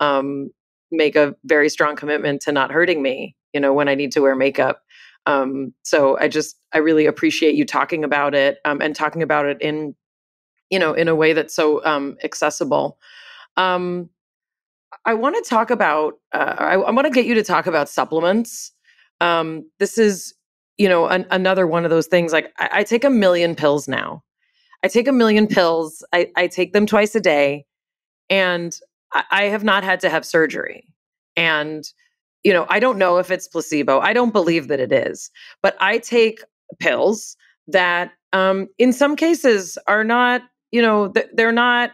um, make a very strong commitment to not hurting me, you know, when I need to wear makeup. Um, so I just, I really appreciate you talking about it um, and talking about it in, you know, in a way that's so um, accessible. Um, I want to talk about, uh, I, I want to get you to talk about supplements. Um, this is, you know, an, another one of those things. Like I, I take a million pills now. I take a million pills. I, I take them twice a day, and I, I have not had to have surgery. And, you know, I don't know if it's placebo. I don't believe that it is, but I take pills that, um, in some cases are not, you know, th- they're not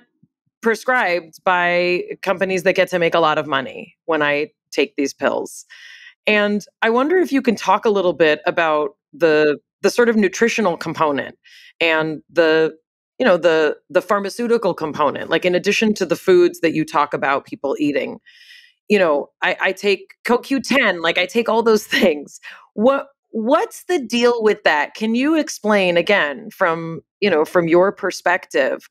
prescribed by companies that get to make a lot of money when I take these pills. And I wonder if you can talk a little bit about the the sort of nutritional component and the, you know, the the pharmaceutical component, like in addition to the foods that you talk about people eating. You know, I, I take Co Q ten, like I take all those things. What what's the deal with that? Can you explain again from, you know, from your perspective,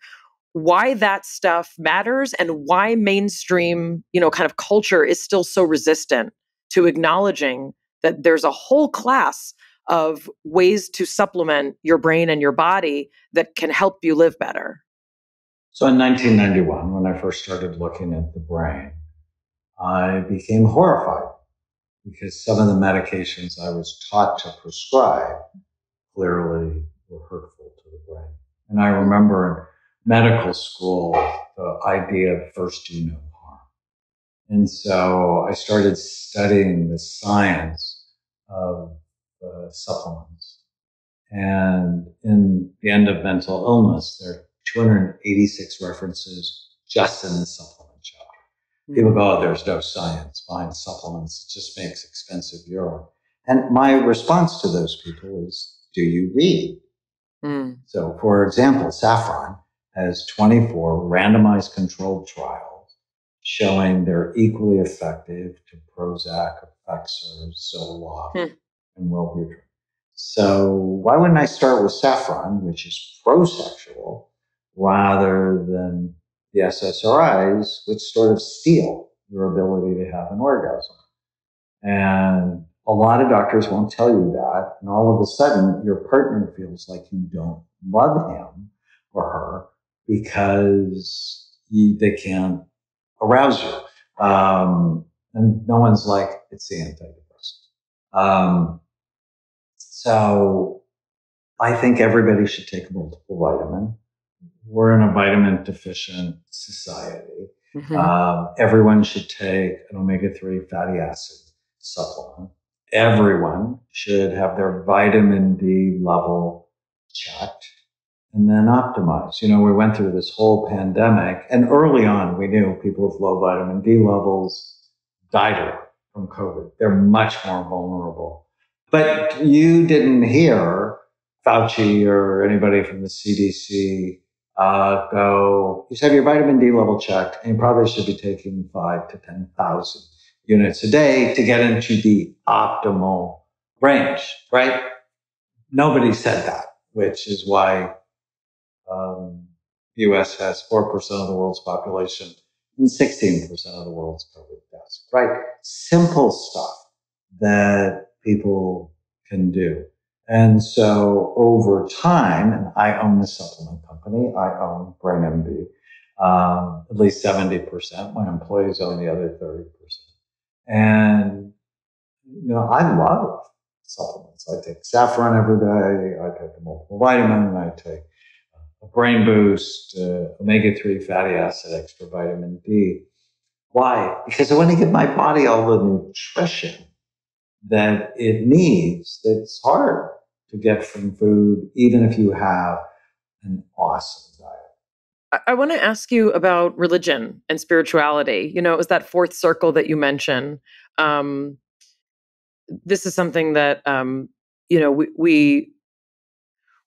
why that stuff matters and why mainstream, you know, kind of culture is still so resistant to acknowledging that there's a whole class of ways to supplement your brain and your body that can help you live better? So in nineteen ninety-one, when I first started looking at the brain, I became horrified because some of the medications I was taught to prescribe clearly were hurtful to the brain. And I remember in medical school, the idea of first do no harm. And so I started studying the science of uh, supplements. And in The End of Mental Illness, there are two hundred eighty-six references just in the supplement. People go, oh, there's no science behind supplements. It just makes expensive urine. And my response to those people is, do you read? Mm. So, for example, Saffron has twenty-four randomized controlled trials showing they're equally effective to Prozac, Effexor, Zoloft, mm. and Wellbutrin. So why wouldn't I start with Saffron, which is prosexual, rather than the S S R Is, which sort of steal your ability to have an orgasm. And a lot of doctors won't tell you that. And all of a sudden, your partner feels like you don't love him or her because you, they can't arouse you. Um, and no one's like, it's the antidepressant. Um, so I think everybody should take a multiple vitamin. We're in a vitamin deficient society. Mm-hmm. Um, everyone should take an omega three fatty acid supplement. Everyone should have their vitamin D level checked and then optimized. You know, we went through this whole pandemic, and early on, we knew people with low vitamin D levels died from COVID. They're much more vulnerable. But you didn't hear Fauci or anybody from the C D C Uh, go, you should have your vitamin D level checked, and you probably should be taking five to ten thousand units a day to get into the optimal range, right? Nobody said that, which is why um, the U S has four percent of the world's population and sixteen percent of the world's COVID deaths, right? Simple stuff that people can do. And so over time, and I own a supplement company, I own BrainMD, um, at least seventy percent. My employees own the other thirty percent. And, you know, I love supplements. I take saffron every day. I take a multiple vitamin. I take a brain boost, uh, omega three fatty acid, extra vitamin D. Why? Because I want to give my body all the nutrition that it needs, that's hard to get from food, even if you have an awesome diet. I, I want to ask you about religion and spirituality. You know, it was that fourth circle that you mentioned. Um, this is something that, um, you know, we, we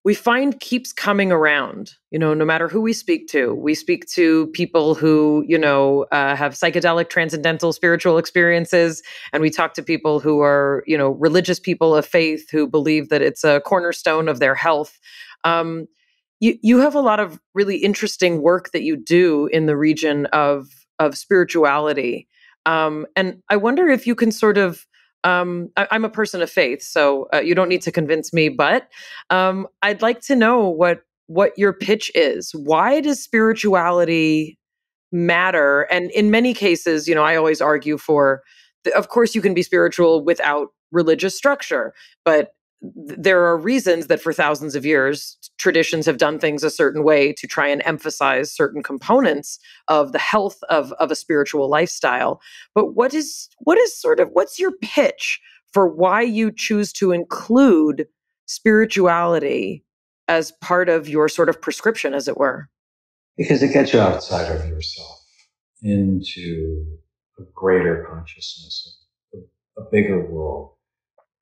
we find keeps coming around, you know, no matter who we speak to. We speak to people who, you know, uh, have psychedelic, transcendental, spiritual experiences. And we talk to people who are, you know, religious people of faith who believe that it's a cornerstone of their health. Um, you, you have a lot of really interesting work that you do in the region of, of spirituality. Um, and I wonder if you can sort of Um, I, I'm a person of faith, so uh, you don't need to convince me, but um, I'd like to know what what your pitch is. Why does spirituality matter? And in many cases, you know, I always argue for, the, of course, you can be spiritual without religious structure, but th- there are reasons that for thousands of years, traditions have done things a certain way to try and emphasize certain components of the health of, of a spiritual lifestyle. But what is what is sort of what's your pitch for why you choose to include spirituality as part of your sort of prescription, as it were? Because it gets you outside of yourself into a greater consciousness, a, a bigger world.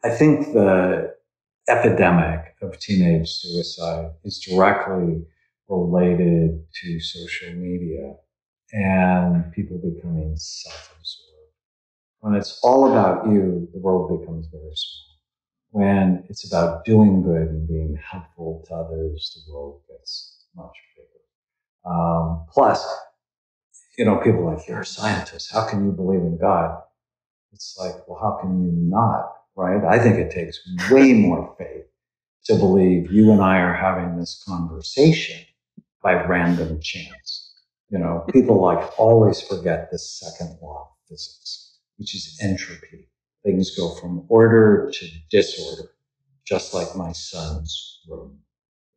I think the epidemic of teenage suicide is directly related to social media and people becoming self-absorbed. When it's all about you, the world becomes very small. When it's about doing good and being helpful to others, the world gets much bigger. Um, plus, you know, people are like, you're a scientist, how can you believe in God? It's like, well, how can you not? Right? I think it takes way more faith to believe you and I are having this conversation by random chance. You know, people like always forget the second law of physics, which is entropy. Things go from order to disorder, just like my son's room.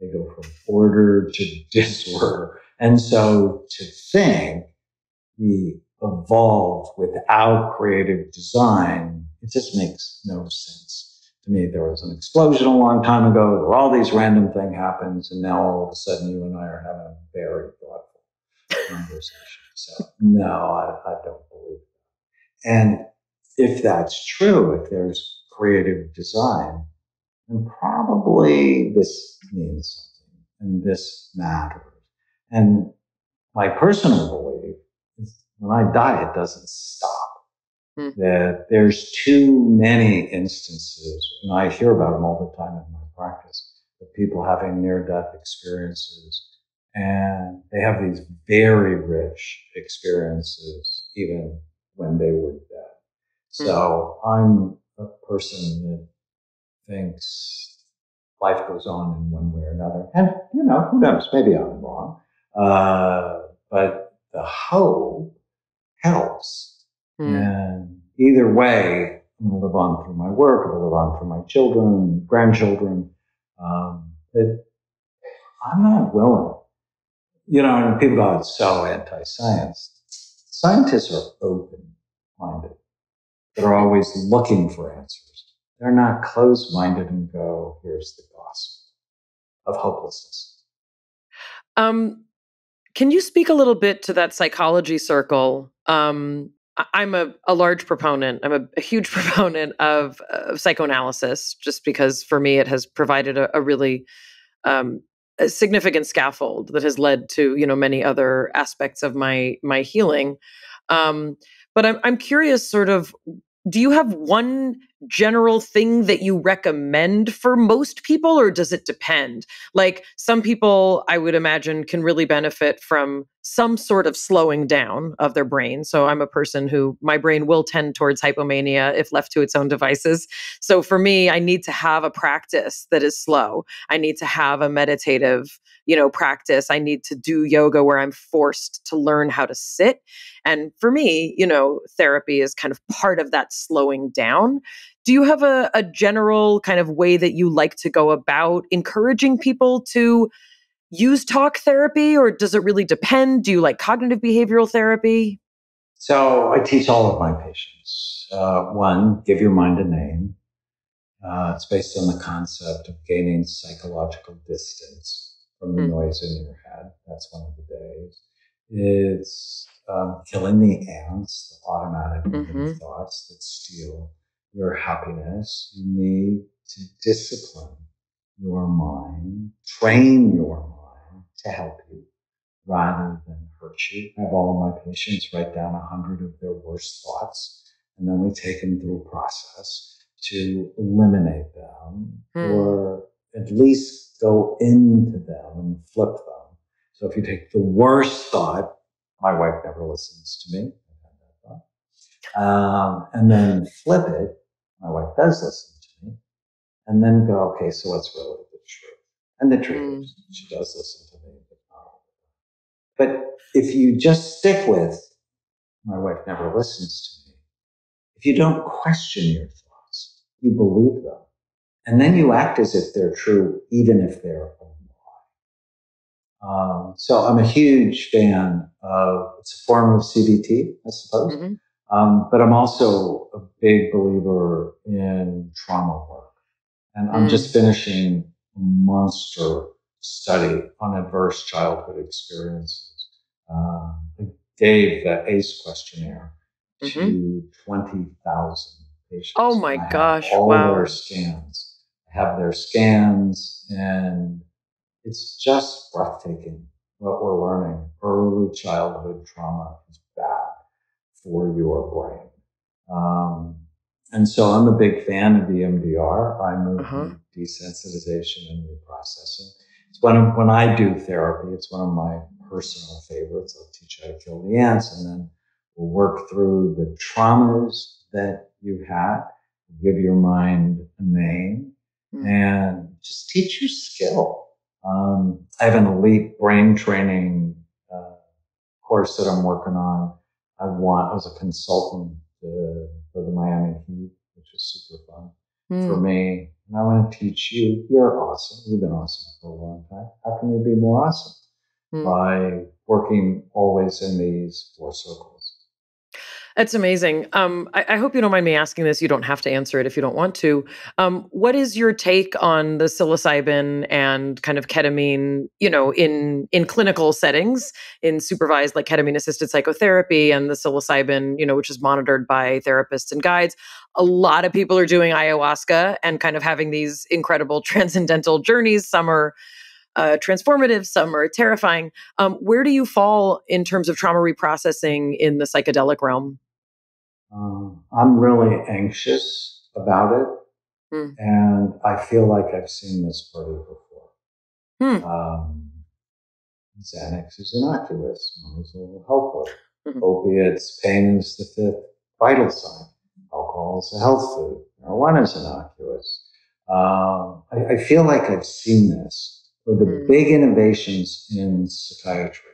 They go from order to disorder. And so to think we evolved without creative design, it just makes no sense to me. There was an explosion a long time ago where all these random thing happens, and now all of a sudden you and I are having a very thoughtful conversation. So no, I, I don't believe that. And if that's true, if there's creative design, then probably this means something, and this matters. And my personal belief is when I die, it doesn't stop. That there's too many instances, and I hear about them all the time in my practice, of people having near-death experiences, and they have these very rich experiences even when they were dead. So I'm a person that thinks life goes on in one way or another, and you know, who knows, maybe I'm wrong, uh, but the hope helps. And either way, I'm going to live on through my work, I'm going to live on through my children, grandchildren. Um, it, I'm not willing. You know, and people go, it's so anti-science. Scientists are open-minded. They're always looking for answers. They're not closed-minded and go, here's the gospel of hopelessness. Um, can you speak a little bit to that psychology circle? Um, I'm a, a large proponent. I'm a, a huge proponent of, of psychoanalysis, just because for me it has provided a, a really um, a significant scaffold that has led to, you know, many other aspects of my my healing. Um, but I'm I'm curious, sort of, do you have one general thing that you recommend for most people, or does it depend? Like, some people, I would imagine, can really benefit from some sort of slowing down of their brain. So I'm a person who, my brain will tend towards hypomania if left to its own devices. So for me, I need to have a practice that is slow. I need to have a meditative, you know, practice. I need to do yoga where I'm forced to learn how to sit. And for me, you know, therapy is kind of part of that slowing down. Do you have a, a general kind of way that you like to go about encouraging people to use talk therapy, or does it really depend? Do you like cognitive behavioral therapy? So I teach all of my patients. Uh, one, give your mind a name. Uh, it's based on the concept of gaining psychological distance from the mm. noise in your head. That's one of the days. It's um, killing the ants, the automatic mm-hmm. thoughts that steal your happiness. You need to discipline your mind, train your mind to help you rather than hurt you. I have all of my patients write down one hundred of their worst thoughts, and then we take them through a process to eliminate them mm. or at least go into them and flip them. So if you take the worst thought, my wife never listens to me. Um, and then flip it. My wife does listen to me. And then go, okay, so what's really the truth? And the truth, mm. she does listen to me, but not all the time. But if you just stick with, my wife never listens to me, if you don't question your thoughts, you believe them. And then you act as if they're true, even if they're a lie. Um, so I'm a huge fan of, it's a form of C B T, I suppose. Mm-hmm. Um, but I'm also a big believer in trauma work. And I'm mm. just finishing a monster study on adverse childhood experiences. Um, I gave the ACE questionnaire mm-hmm. to twenty thousand patients. Oh my I gosh, all wow. All their scans. I have their scans, and it's just breathtaking what we're learning. Early childhood trauma is bad for your brain. Um, and so I'm a big fan of E M D R. I move uh-huh. desensitization and reprocessing. It's one of, when I do therapy, it's one of my personal favorites. I'll teach you how to kill the ants, and then we'll work through the traumas that you had, give your mind a name, mm. and just teach your skill. Um, I have an elite brain training uh, course that I'm working on. I want, as a consultant to, for the Miami Heat, which was super fun mm. for me. And I want to teach you, you're awesome. You've been awesome for a long time. How can you be more awesome? Mm. By working always in these four circles. That's amazing. Um, I, I hope you don't mind me asking this. You don't have to answer it if you don't want to. Um, what is your take on the psilocybin and kind of ketamine, you know, in in clinical settings, in supervised like ketamine-assisted psychotherapy, and the psilocybin, you know, which is monitored by therapists and guides? A lot of people are doing ayahuasca and kind of having these incredible transcendental journeys. Some are Uh, transformative, some are terrifying. Um, where do you fall in terms of trauma reprocessing in the psychedelic realm? Um, I'm really anxious about it. Mm. And I feel like I've seen this party before. Mm. Um, Xanax is innocuous. It's a little helpful. Mm-hmm. Opiates, pain is the fifth vital sign. Alcohol is a health food. Marijuana is innocuous. Um, I, I feel like I've seen this. Or the mm. big innovations in psychiatry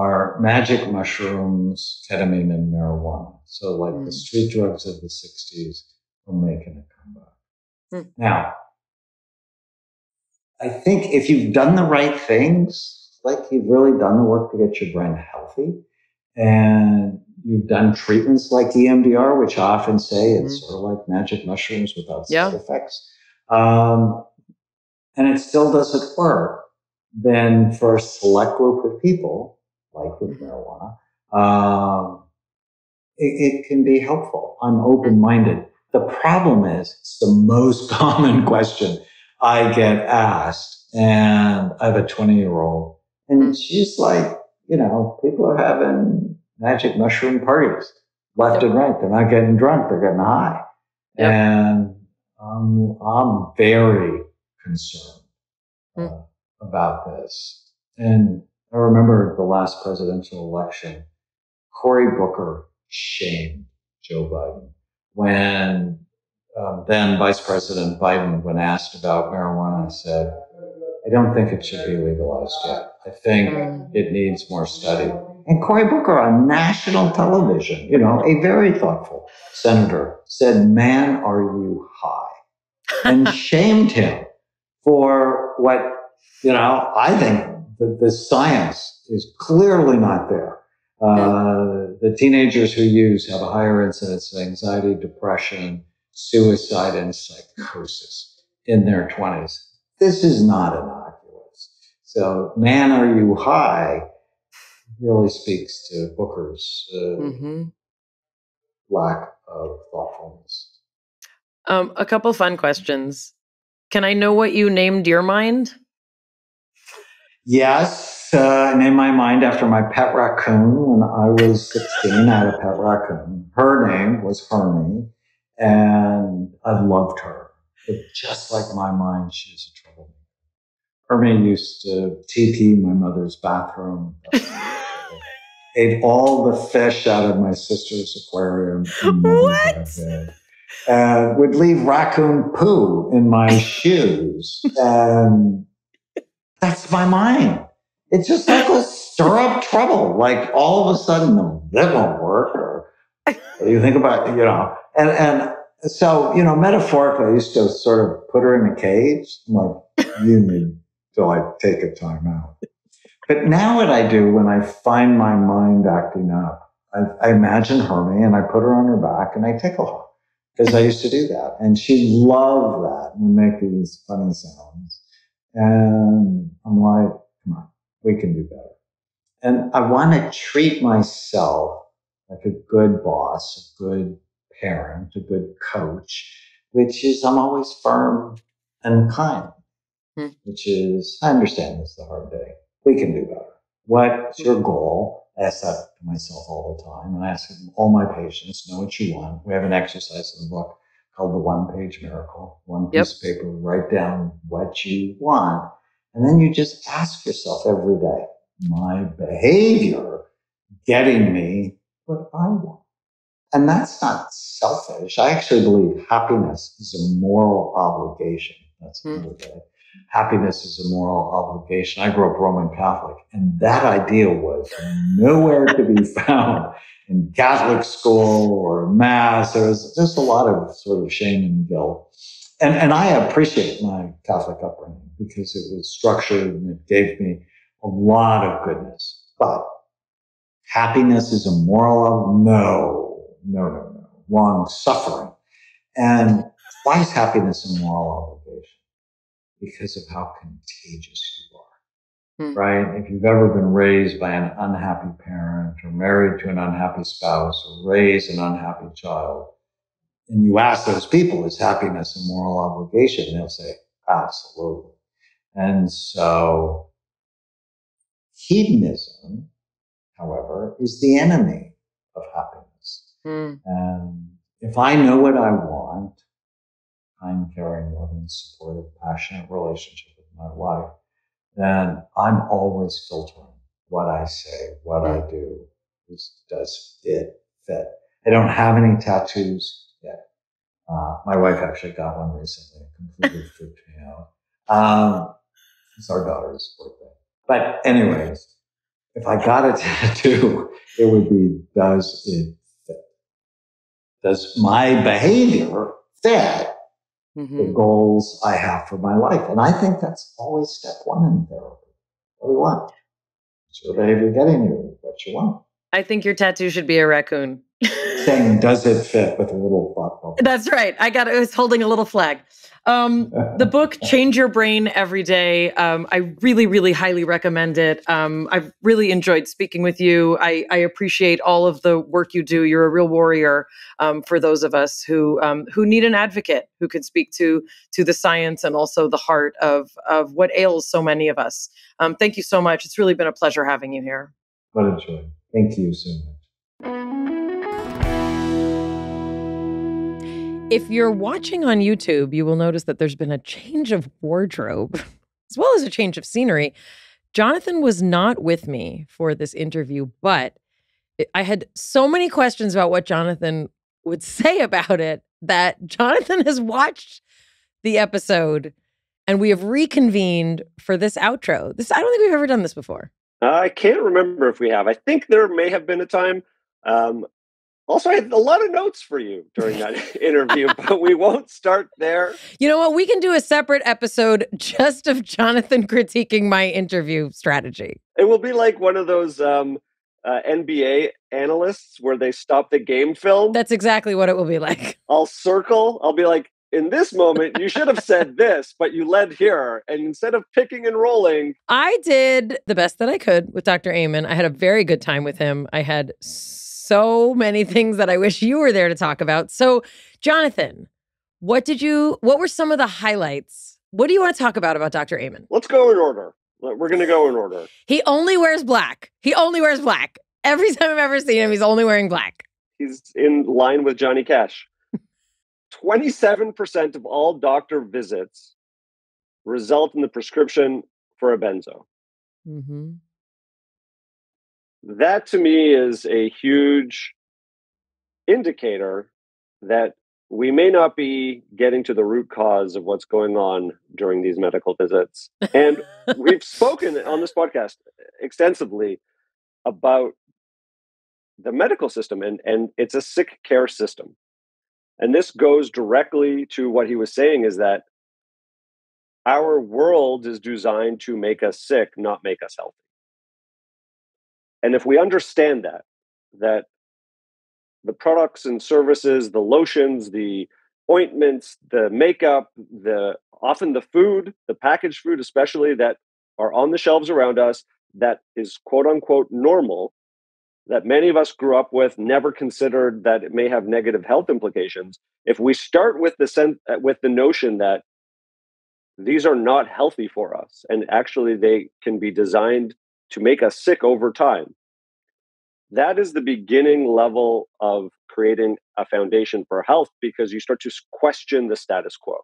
are magic mushrooms, ketamine, and marijuana. So like mm. the street drugs of the sixties are making a comeback. Mm. Now, I think if you've done the right things, like you've really done the work to get your brain healthy, and you've done treatments like E M D R, which I often say it's mm. sort of like magic mushrooms without yeah. side effects. Um, and it still doesn't work, then for a select group of people, like with marijuana, um, it, it can be helpful. I'm open-minded. The problem is, it's the most common question I get asked. And I have a twenty-year-old, and she's like, you know, people are having magic mushroom parties left yep. and right. They're not getting drunk. They're getting high. Yep. And um, I'm very... concerned uh, mm. about this. And I remember the last presidential election, Cory Booker shamed Joe Biden when um, then Vice President Biden, when asked about marijuana, said, I don't think it should be legalized yet. I think mm. it needs more study. And Cory Booker on national television, you know, a very thoughtful senator, said, man, are you high? And shamed him for what, you know, I think the, the science is clearly not there. Uh, the teenagers who use have a higher incidence of anxiety, depression, suicide, and psychosis in their twenties. This is not innocuous. So, man, are you high? Really speaks to Booker's uh, mm-hmm. lack of thoughtfulness. Um, a couple fun questions. Can I know what you named your mind? Yes, uh, I named my mind after my pet raccoon. When I was sixteen, I had a pet raccoon. Her name was Hermie, and I loved her. But just like my mind, she was a troublemaker. Hermie used to T P my mother's bathroom, ate all the fish out of my sister's aquarium. What? And would leave raccoon poo in my shoes. And that's my mind. It's just like, let's stir up trouble. Like all of a sudden, no, that won't work. Or you think about, you know, and, and so, you know, metaphorically, I used to sort of put her in a cage. I'm like, you need to like take a time out. But now what I do when I find my mind acting up, I, I imagine Hermie and I put her on her back and I tickle her. Because I used to do that. And she loved that and make these funny sounds. And I'm like, come on, we can do better. And I want to treat myself like a good boss, a good parent, a good coach, which is I'm always firm and kind, hmm. which is, I understand this is a hard day. We can do better. What's your goal? I ask that to myself all the time. And I ask all my patients, know what you want. We have an exercise in the book called The One Page Miracle. One piece yep. of paper, write down what you want. And then you just ask yourself every day, my behavior getting me what I want. And that's not selfish. I actually believe happiness is a moral obligation. That's another mm. day. Happiness is a moral obligation. I grew up Roman Catholic, and that idea was nowhere to be found in Catholic school or mass. There was just a lot of sort of shame and guilt. And, and I appreciate my Catholic upbringing because it was structured and it gave me a lot of goodness. But happiness is a moral obligation. No, no, no, no. Long suffering. And why is happiness a moral obligation? Because of how contagious you are, mm. right? If you've ever been raised by an unhappy parent or married to an unhappy spouse or raised an unhappy child, and you ask those people, is happiness a moral obligation? They'll say, absolutely. And so hedonism, however, is the enemy of happiness. Mm. And if I know what I want, I'm caring, loving, supportive, passionate relationship with my wife, then I'm always filtering what I say, what I do. Does it fit? I don't have any tattoos yet. Uh, my wife actually got one recently. Completely freaked me out. Um, it's our daughter's birthday. But anyways, if I got a tattoo, it would be, does it fit? Does my behavior fit? Mm-hmm. The goals I have for my life. And I think that's always step one in therapy. What do you want? What's your behavior getting you? What you want? I think your tattoo should be a raccoon. Saying, does it fit with a little bottle? That's right. I got it. It was holding a little flag. Um, the book, Change Your Brain Every Day. Um, I really, really highly recommend it. Um, I've really enjoyed speaking with you. I, I appreciate all of the work you do. You're a real warrior um, for those of us who um, who need an advocate who can speak to to the science and also the heart of, of what ails so many of us. Um, thank you so much. It's really been a pleasure having you here. What a joy. Thank you so much. If you're watching on YouTube, you will notice that there's been a change of wardrobe, as well as a change of scenery. Jonathan was not with me for this interview, but I had so many questions about what Jonathan would say about it that Jonathan has watched the episode, and we have reconvened for this outro. This I don't think we've ever done this before. Uh, I can't remember if we have. I think there may have been a time. Um, Also, I had a lot of notes for you during that interview, but we won't start there. You know what? We can do a separate episode just of Jonathan critiquing my interview strategy. It will be like one of those um, uh, N B A analysts where they stop the game film. That's exactly what it will be like. I'll circle. I'll be like, in this moment, you should have said this, but you led here. And instead of picking and rolling. I did the best that I could with Doctor Amen. I had a very good time with him. I had so So many things that I wish you were there to talk about. So, Jonathan, what did you, what were some of the highlights What do you want to talk about about Doctor Amen? Let's go in order. We're going to go in order. He only wears black. He only wears black. Every time I've ever seen him, he's only wearing black. He's in line with Johnny Cash. twenty-seven percent of all doctor visits result in the prescription for a benzo. Mm-hmm. That to me is a huge indicator that we may not be getting to the root cause of what's going on during these medical visits. And we've spoken on this podcast extensively about the medical system, and, and it's a sick care system. And this goes directly to what he was saying, is that our world is designed to make us sick, not make us healthy. And if we understand that, that the products and services, the lotions, the ointments, the makeup, the often the food, the packaged food especially, that are on the shelves around us, that is quote unquote normal, that many of us grew up with, never considered that it may have negative health implications. If we start with the sen- with the notion that these are not healthy for us, and actually they can be designed to make us sick over time, that is the beginning level of creating a foundation for health, because you start to question the status quo.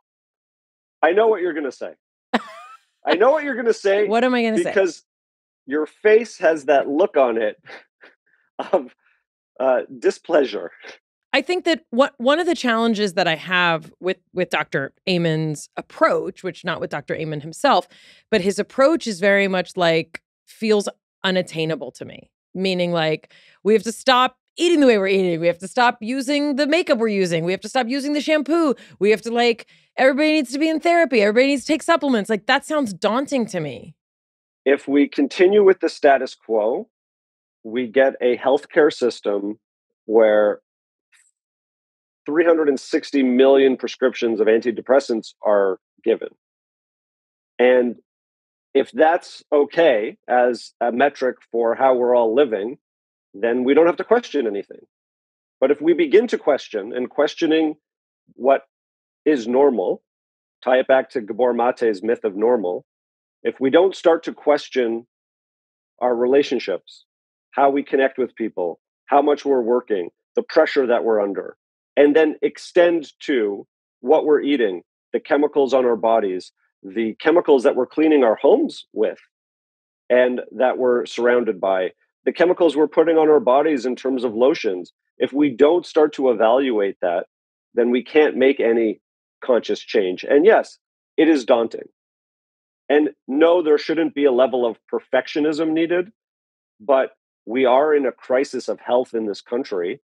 I know what you're going to say. I know what you're going to say. What am I going to say? Because your face has that look on it of uh, displeasure. I think that what one of the challenges that I have with, with Doctor Amen's approach, which not with Doctor Amen himself, but his approach is very much like feels unattainable to me. Meaning, like, we have to stop eating the way we're eating. We have to stop using the makeup we're using. We have to stop using the shampoo. We have to, like, everybody needs to be in therapy. Everybody needs to take supplements. Like, that sounds daunting to me. If we continue with the status quo, we get a healthcare system where three hundred sixty million prescriptions of antidepressants are given. And if that's okay as a metric for how we're all living, then we don't have to question anything. But if we begin to question, and questioning what is normal, tie it back to Gabor Mate's myth of normal, if we don't start to question our relationships, how we connect with people, how much we're working, the pressure that we're under, and then extend to what we're eating, the chemicals on our bodies, the chemicals that we're cleaning our homes with and that we're surrounded by, the chemicals we're putting on our bodies in terms of lotions, if we don't start to evaluate that, then we can't make any conscious change. And yes, it is daunting. And no, there shouldn't be a level of perfectionism needed, but we are in a crisis of health in this country.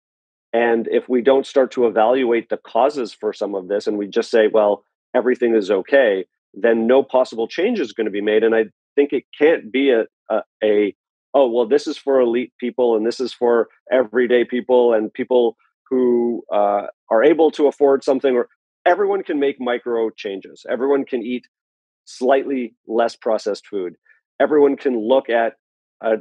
And if we don't start to evaluate the causes for some of this, and we just say, well, everything is okay, then no possible change is going to be made. And I think it can't be a, a, a, oh, well, this is for elite people and this is for everyday people and people who uh, are able to afford something. Or everyone can make micro changes. Everyone can eat slightly less processed food. Everyone can look at uh,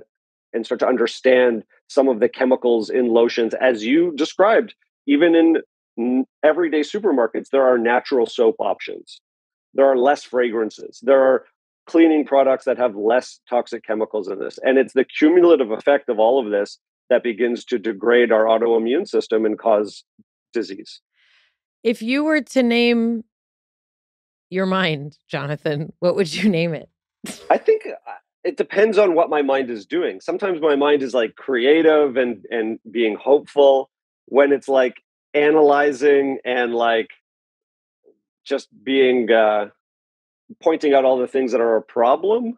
and start to understand some of the chemicals in lotions, as you described. Even in n- everyday supermarkets, there are natural soap options. There are less fragrances. There are cleaning products that have less toxic chemicals in this. And it's the cumulative effect of all of this that begins to degrade our autoimmune system and cause disease. If you were to name your mind, Jonathan, what would you name it? I think it depends on what my mind is doing. Sometimes my mind is like creative and, and being hopeful, when it's like analyzing and like just being, uh, pointing out all the things that are a problem.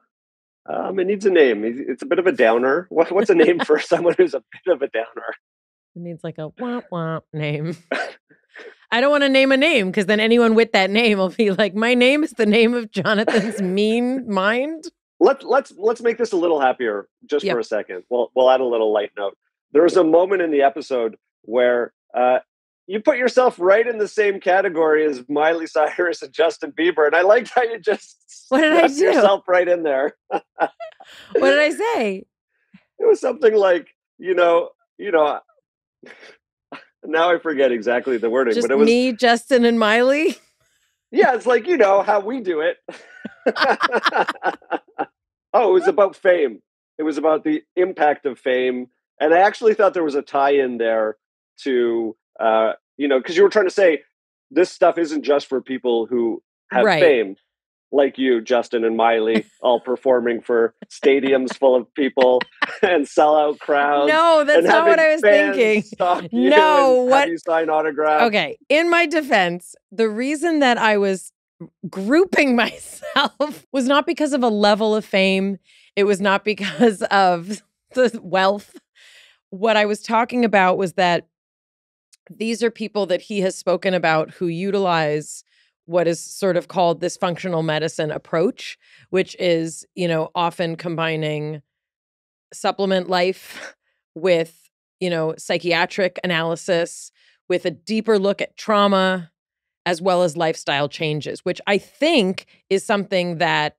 Um, it needs a name. It's a bit of a downer. What, what's a name for someone who's a bit of a downer? It needs like a womp womp name. I don't want to name a name, because then anyone with that name will be like, my name is the name of Jonathan's mean mind. Let's, let's, let's make this a little happier just yep. for a second. We'll, we'll add a little light note. There was a moment in the episode where, uh, you put yourself right in the same category as Miley Cyrus and Justin Bieber. And I liked how you just what did I do? yourself right in there. What did I say? It was something like, you know, you know, now I forget exactly the wording. Just but it was me, Justin, and Miley. Yeah, it's like, you know, how we do it. Oh, it was about fame. It was about the impact of fame. And I actually thought there was a tie-in there to, uh, you know, because you were trying to say this stuff isn't just for people who have right. fame, like you, Justin and Miley, all performing for stadiums full of people and sell out crowds. No, that's not what I was thinking. No, what? Have you sign autographs. Okay. In my defense, the reason that I was grouping myself was not because of a level of fame. It was not because of the wealth. What I was talking about was that these are people that he has spoken about who utilize what is sort of called this functional medicine approach, which is, you know, often combining supplement life with, you know, psychiatric analysis, with a deeper look at trauma, as well as lifestyle changes, which I think is something that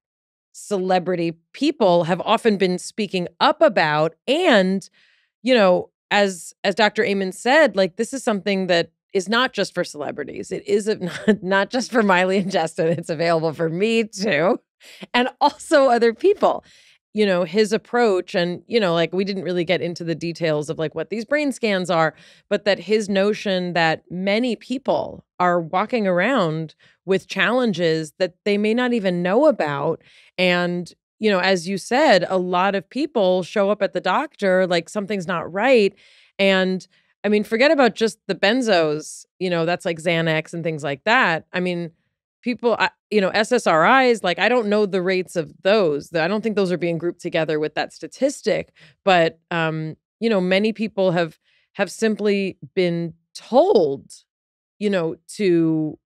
celebrity people have often been speaking up about. And, you know, as as Doctor Amen said, like, this is something that is not just for celebrities. It is not, not just for Miley and Justin. It's available for me too, and also other people. You know, his approach, and, you know, like, we didn't really get into the details of like what these brain scans are, but that his notion that many people are walking around with challenges that they may not even know about. And, you know, as you said, a lot of people show up at the doctor like something's not right. And I mean, forget about just the benzos, you know, that's like Xanax and things like that. I mean, people, you know, S S R Is, like, I don't know the rates of those. I don't think those are being grouped together with that statistic. But, um, you know, many people have have simply been told, you know, to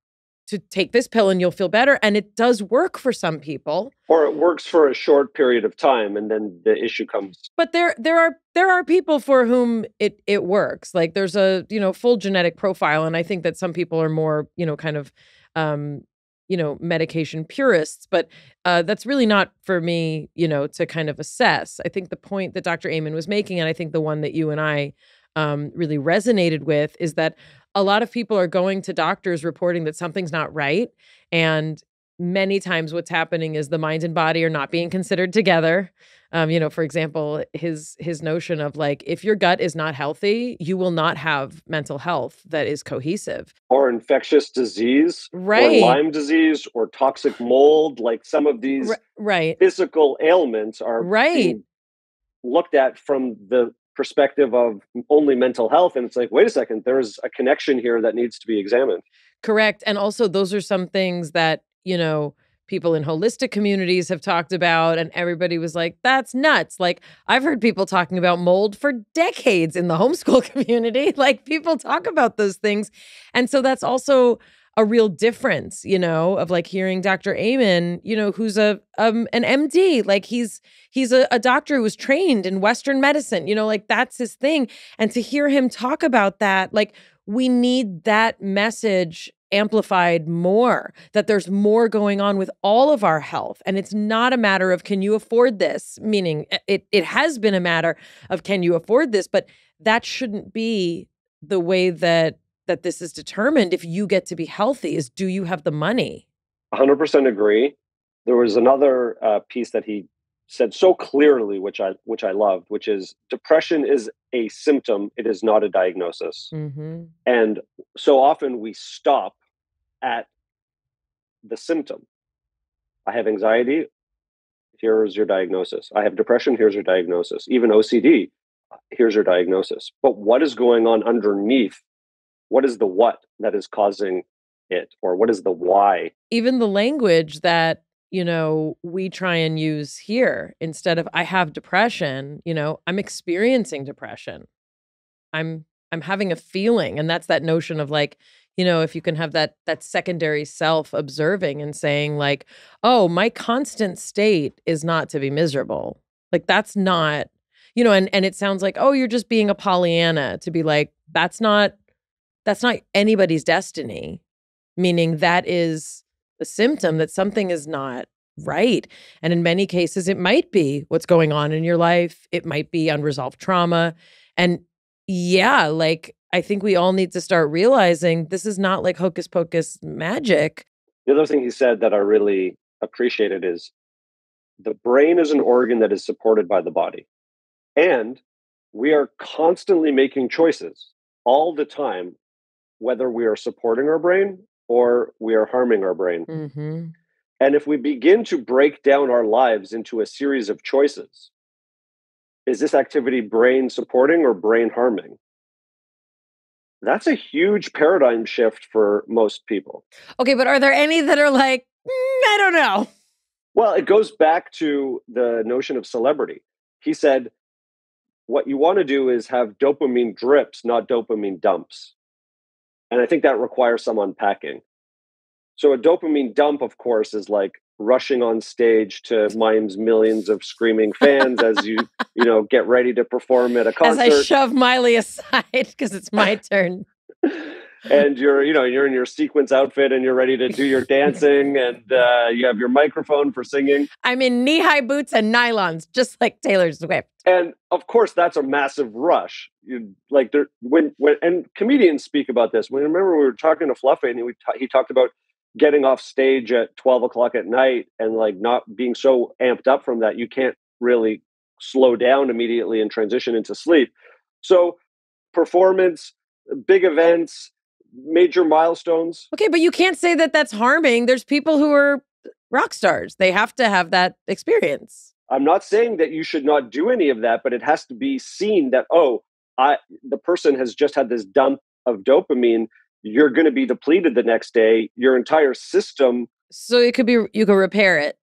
to take this pill and you'll feel better. And it does work for some people. Or it works for a short period of time and then the issue comes. But there there are there are people for whom it it works. Like, there's a, you know, full genetic profile. And I think that some people are more, you know, kind of, um, you know, medication purists, but uh, that's really not for me, you know, to kind of assess. I think the point that Doctor Amen was making, and I think the one that you and I um, really resonated with, is that a lot of people are going to doctors reporting that something's not right. And many times what's happening is the mind and body are not being considered together. Um, you know, for example, his his notion of like, if your gut is not healthy, you will not have mental health that is cohesive. Or infectious disease, right. or Lyme disease, or toxic mold. Like, some of these right. physical ailments are right. being looked at from the perspective of only mental health. And it's like, wait a second, there's a connection here that needs to be examined. Correct. And also, those are some things that, you know, people in holistic communities have talked about, and everybody was like, that's nuts. Like, I've heard people talking about mold for decades in the homeschool community. Like, people talk about those things. And so that's also a real difference, you know, of like hearing Doctor Amen, you know, who's a um, an M D, like he's he's a, a doctor who was trained in Western medicine, you know, like that's his thing. And to hear him talk about that, like, we need that message amplified more, that there's more going on with all of our health. And it's not a matter of, can you afford this? Meaning it, it has been a matter of, can you afford this? But that shouldn't be the way that, that this is determined if you get to be healthy, is do you have the money? one hundred percent agree. There was another uh, piece that he said so clearly, which I, which I loved, which is depression is a symptom. It is not a diagnosis. Mm-hmm. And so often we stop at the symptom. I have anxiety. Here's your diagnosis. I have depression. Here's your diagnosis. Even O C D. Here's your diagnosis. But what is going on underneath? What is the what that is causing it? Or what is the why? Even the language that, you know, we try and use here, instead of I have depression, you know, I'm experiencing depression. I'm I'm having a feeling. And that's that notion of like, you know, if you can have that that secondary self observing and saying like, oh, my constant state is not to be miserable. Like, that's not, you know, and, and it sounds like, oh, you're just being a Pollyanna to be like, that's not that's not anybody's destiny, meaning that is a symptom that something is not right. And in many cases, it might be what's going on in your life. It might be unresolved trauma. And yeah, like, I think we all need to start realizing this is not like hocus pocus magic. The other thing he said that I really appreciated is the brain is an organ that is supported by the body. And we are constantly making choices all the time, whether we are supporting our brain or we are harming our brain. Mm-hmm. And if we begin to break down our lives into a series of choices, is this activity brain supporting or brain harming? That's a huge paradigm shift for most people. Okay, but are there any that are like, mm, I don't know? Well, it goes back to the notion of celebrity. He said, what you want to do is have dopamine drips, not dopamine dumps. And I think that requires some unpacking. So a dopamine dump, of course, is like rushing on stage to Mayim's millions of screaming fans as you, you know, get ready to perform at a concert. As I shove Miley aside because it's my turn. And you're, you know, you're in your sequence outfit and you're ready to do your dancing and uh, you have your microphone for singing. I'm in knee-high boots and nylons, just like Taylor Swift. And of course, that's a massive rush. You like there when when and comedians speak about this. When remember we were talking to Fluffy and he, he talked about getting off stage at twelve o'clock at night and like not being so amped up from that, you can't really slow down immediately and transition into sleep. So performance, big events, major milestones. Okay, but you can't say that that's harming. There's people who are rock stars. They have to have that experience. I'm not saying that you should not do any of that, but it has to be seen that, oh, I the person has just had this dump of dopamine. You're going to be depleted the next day, your entire system. So it could be, you can repair it.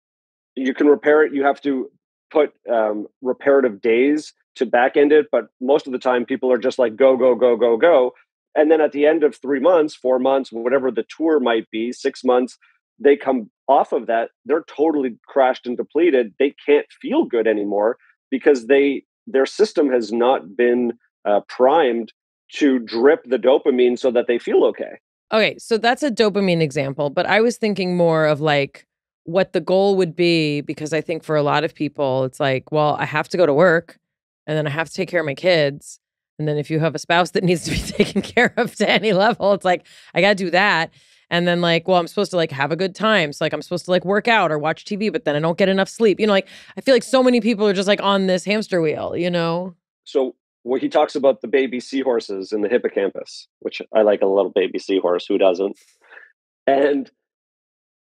You can repair it. You have to put um, reparative days to back end it. But most of the time people are just like, go, go, go, go, go. And then at the end of three months, four months, whatever the tour might be, six months, they come off of that. They're totally crashed and depleted. They can't feel good anymore because they, their system has not been uh, primed to drip the dopamine so that they feel okay. Okay, so that's a dopamine example, but I was thinking more of like what the goal would be, because I think for a lot of people, it's like, well, I have to go to work and then I have to take care of my kids. And then if you have a spouse that needs to be taken care of to any level, it's like, I got to do that. And then like, well, I'm supposed to like have a good time. So like, I'm supposed to like work out or watch T V, but then I don't get enough sleep. You know, like, I feel like so many people are just like on this hamster wheel, you know? So well, he talks about the baby seahorses in the hippocampus, which I like a little baby seahorse, who doesn't? And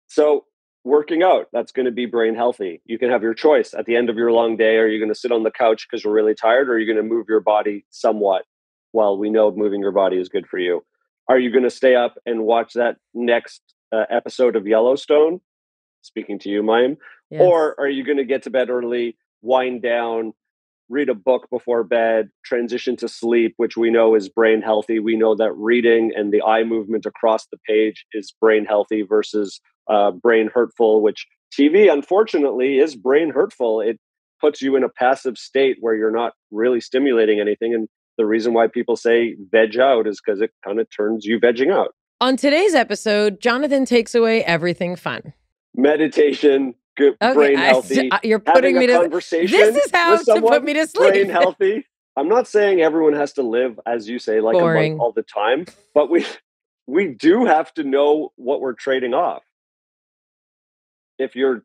so working out, that's going to be brain healthy. You can have your choice at the end of your long day. Are you going to sit on the couch because you're really tired? Or are you going to move your body somewhat? Well, we know moving your body is good for you. Are you going to stay up and watch that next uh, episode of Yellowstone? Speaking to you, Mayim. Yes. Or are you going to get to bed early, wind down, read a book before bed, transition to sleep, which we know is brain healthy. We know that reading and the eye movement across the page is brain healthy versus uh, brain hurtful, which T V, unfortunately, is brain hurtful. It puts you in a passive state where you're not really stimulating anything. And the reason why people say veg out is because it kind of turns you vegging out. On today's episode, Jonathan takes away everything fun. Meditation. Good, okay, brain healthy. I, you're putting me to conversation. This is how to put me to sleep. Brain healthy. I'm not saying everyone has to live, as you say, like Boring. a monk all the time, but we we do have to know what we're trading off. If you're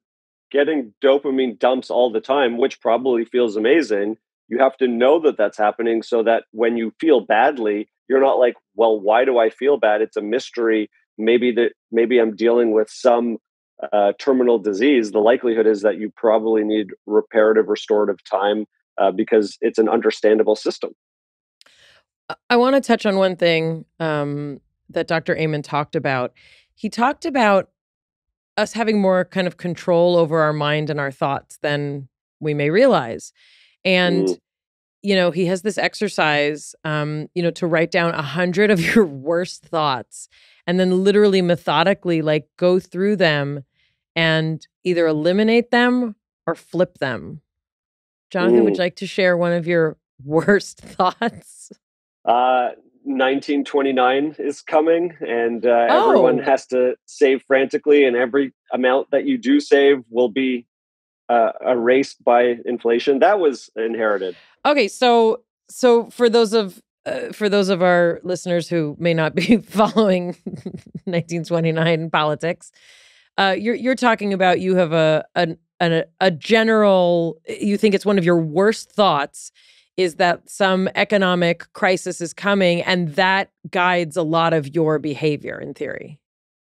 getting dopamine dumps all the time, which probably feels amazing, you have to know that that's happening so that when you feel badly, you're not like, well, why do I feel bad? It's a mystery. Maybe that maybe I'm dealing with some Uh, terminal disease. The likelihood is that you probably need reparative, restorative time uh, because it's an understandable system. I want to touch on one thing um, that Doctor Amen talked about. He talked about us having more kind of control over our mind and our thoughts than we may realize. And, mm. you know, he has this exercise, um, you know, to write down a hundred of your worst thoughts and then literally methodically like go through them and either eliminate them or flip them. Jonathan, mm. would you like to share one of your worst thoughts? Uh, nineteen twenty-nine is coming and uh, oh. everyone has to save frantically, and every amount that you do save will be uh, erased by inflation. That was inherited. Okay, so so for those of Uh, for those of our listeners who may not be following nineteen twenty-nine politics, uh, you're you're talking about you have a an, a a general. You think it's one of your worst thoughts is that some economic crisis is coming, and that guides a lot of your behavior in theory.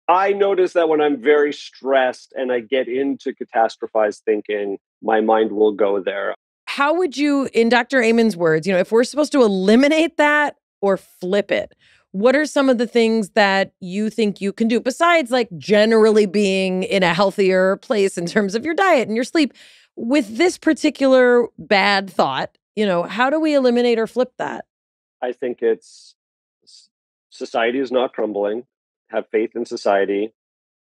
I notice that when I'm very stressed and I get into catastrophized thinking, my mind will go there. How would you, in Doctor Amen's words, you know, if we're supposed to eliminate that or flip it, what are some of the things that you think you can do besides like generally being in a healthier place in terms of your diet and your sleep with this particular bad thought? You know, how do we eliminate or flip that? I think it's society is not crumbling. Have faith in society,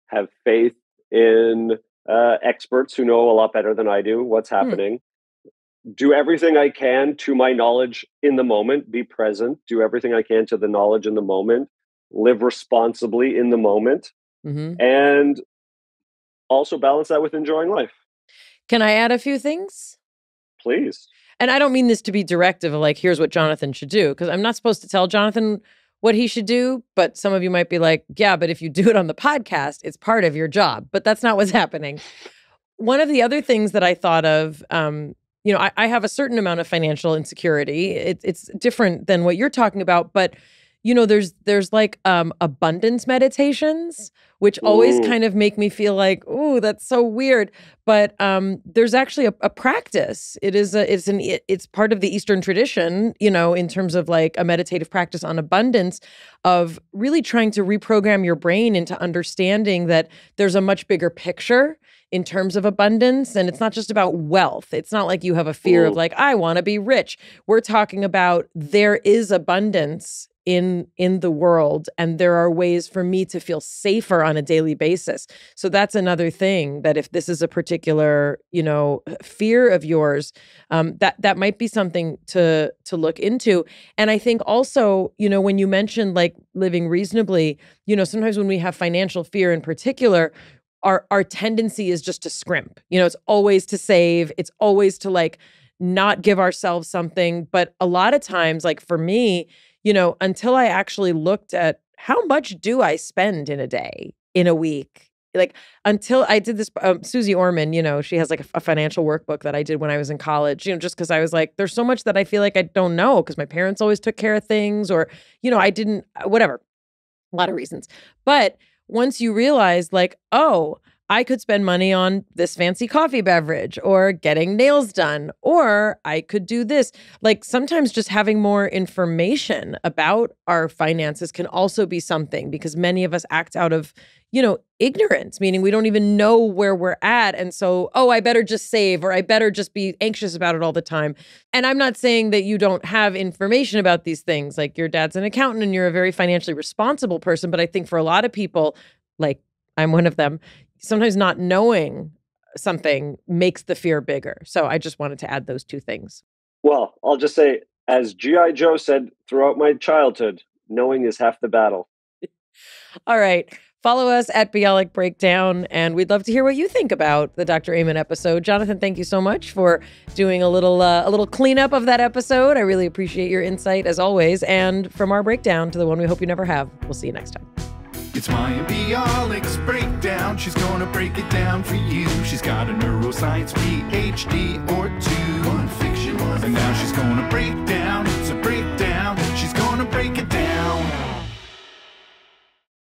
have faith in uh, experts who know a lot better than I do what's happening. Mm. Do everything I can to my knowledge in the moment, be present, do everything I can to the knowledge in the moment, live responsibly in the moment, mm-hmm. and also balance that with enjoying life. Can I add a few things? Please. And I don't mean this to be directive of like, here's what Jonathan should do, because I'm not supposed to tell Jonathan what he should do, but some of you might be like, yeah, but if you do it on the podcast, it's part of your job. But that's not what's happening. One of the other things that I thought of, um, you know, I, I have a certain amount of financial insecurity. It, it's different than what you're talking about, but you know, there's there's like um, abundance meditations, which always Ooh. kind of make me feel like, oh, that's so weird. But um, there's actually a, a practice. It is a, it's an it's part of the Eastern tradition, you know, in terms of like a meditative practice on abundance, of really trying to reprogram your brain into understanding that there's a much bigger picture in terms of abundance. And it's not just about wealth. It's not like you have a fear Ooh. of like, I want to be rich. We're talking about there is abundance in in the world, and there are ways for me to feel safer on a daily basis. So that's another thing, that if this is a particular, you know, fear of yours, um, that that might be something to to look into. And I think also, you know, when you mentioned like living reasonably, you know, sometimes when we have financial fear in particular, our our tendency is just to scrimp. You know, it's always to save. It's always to like not give ourselves something. But a lot of times, like for me, you know, until I actually looked at how much do I spend in a day, in a week, like until I did this, um, Susie Orman, you know, she has like a, a financial workbook that I did when I was in college, you know, just because I was like, there's so much that I feel like I don't know because my parents always took care of things, or, you know, I didn't, whatever, a lot of reasons. But once you realize like, oh, I could spend money on this fancy coffee beverage or getting nails done, or I could do this. Like sometimes just having more information about our finances can also be something, because many of us act out of, you know, ignorance, meaning we don't even know where we're at. And so, oh, I better just save, or I better just be anxious about it all the time. And I'm not saying that you don't have information about these things. Like your dad's an accountant and you're a very financially responsible person. But I think for a lot of people, like I'm one of them, sometimes not knowing something makes the fear bigger. So I just wanted to add those two things. Well, I'll just say, as G I Joe said throughout my childhood, knowing is half the battle. All right. Follow us at Bialik Breakdown, and we'd love to hear what you think about the Doctor Amen episode. Jonathan, thank you so much for doing a little uh, a little cleanup of that episode. I really appreciate your insight as always. And from our breakdown to the one we hope you never have, we'll see you next time. It's Mayim Bialik's Breakdown. She's gonna break it down for you. She's got a neuroscience P H D or two.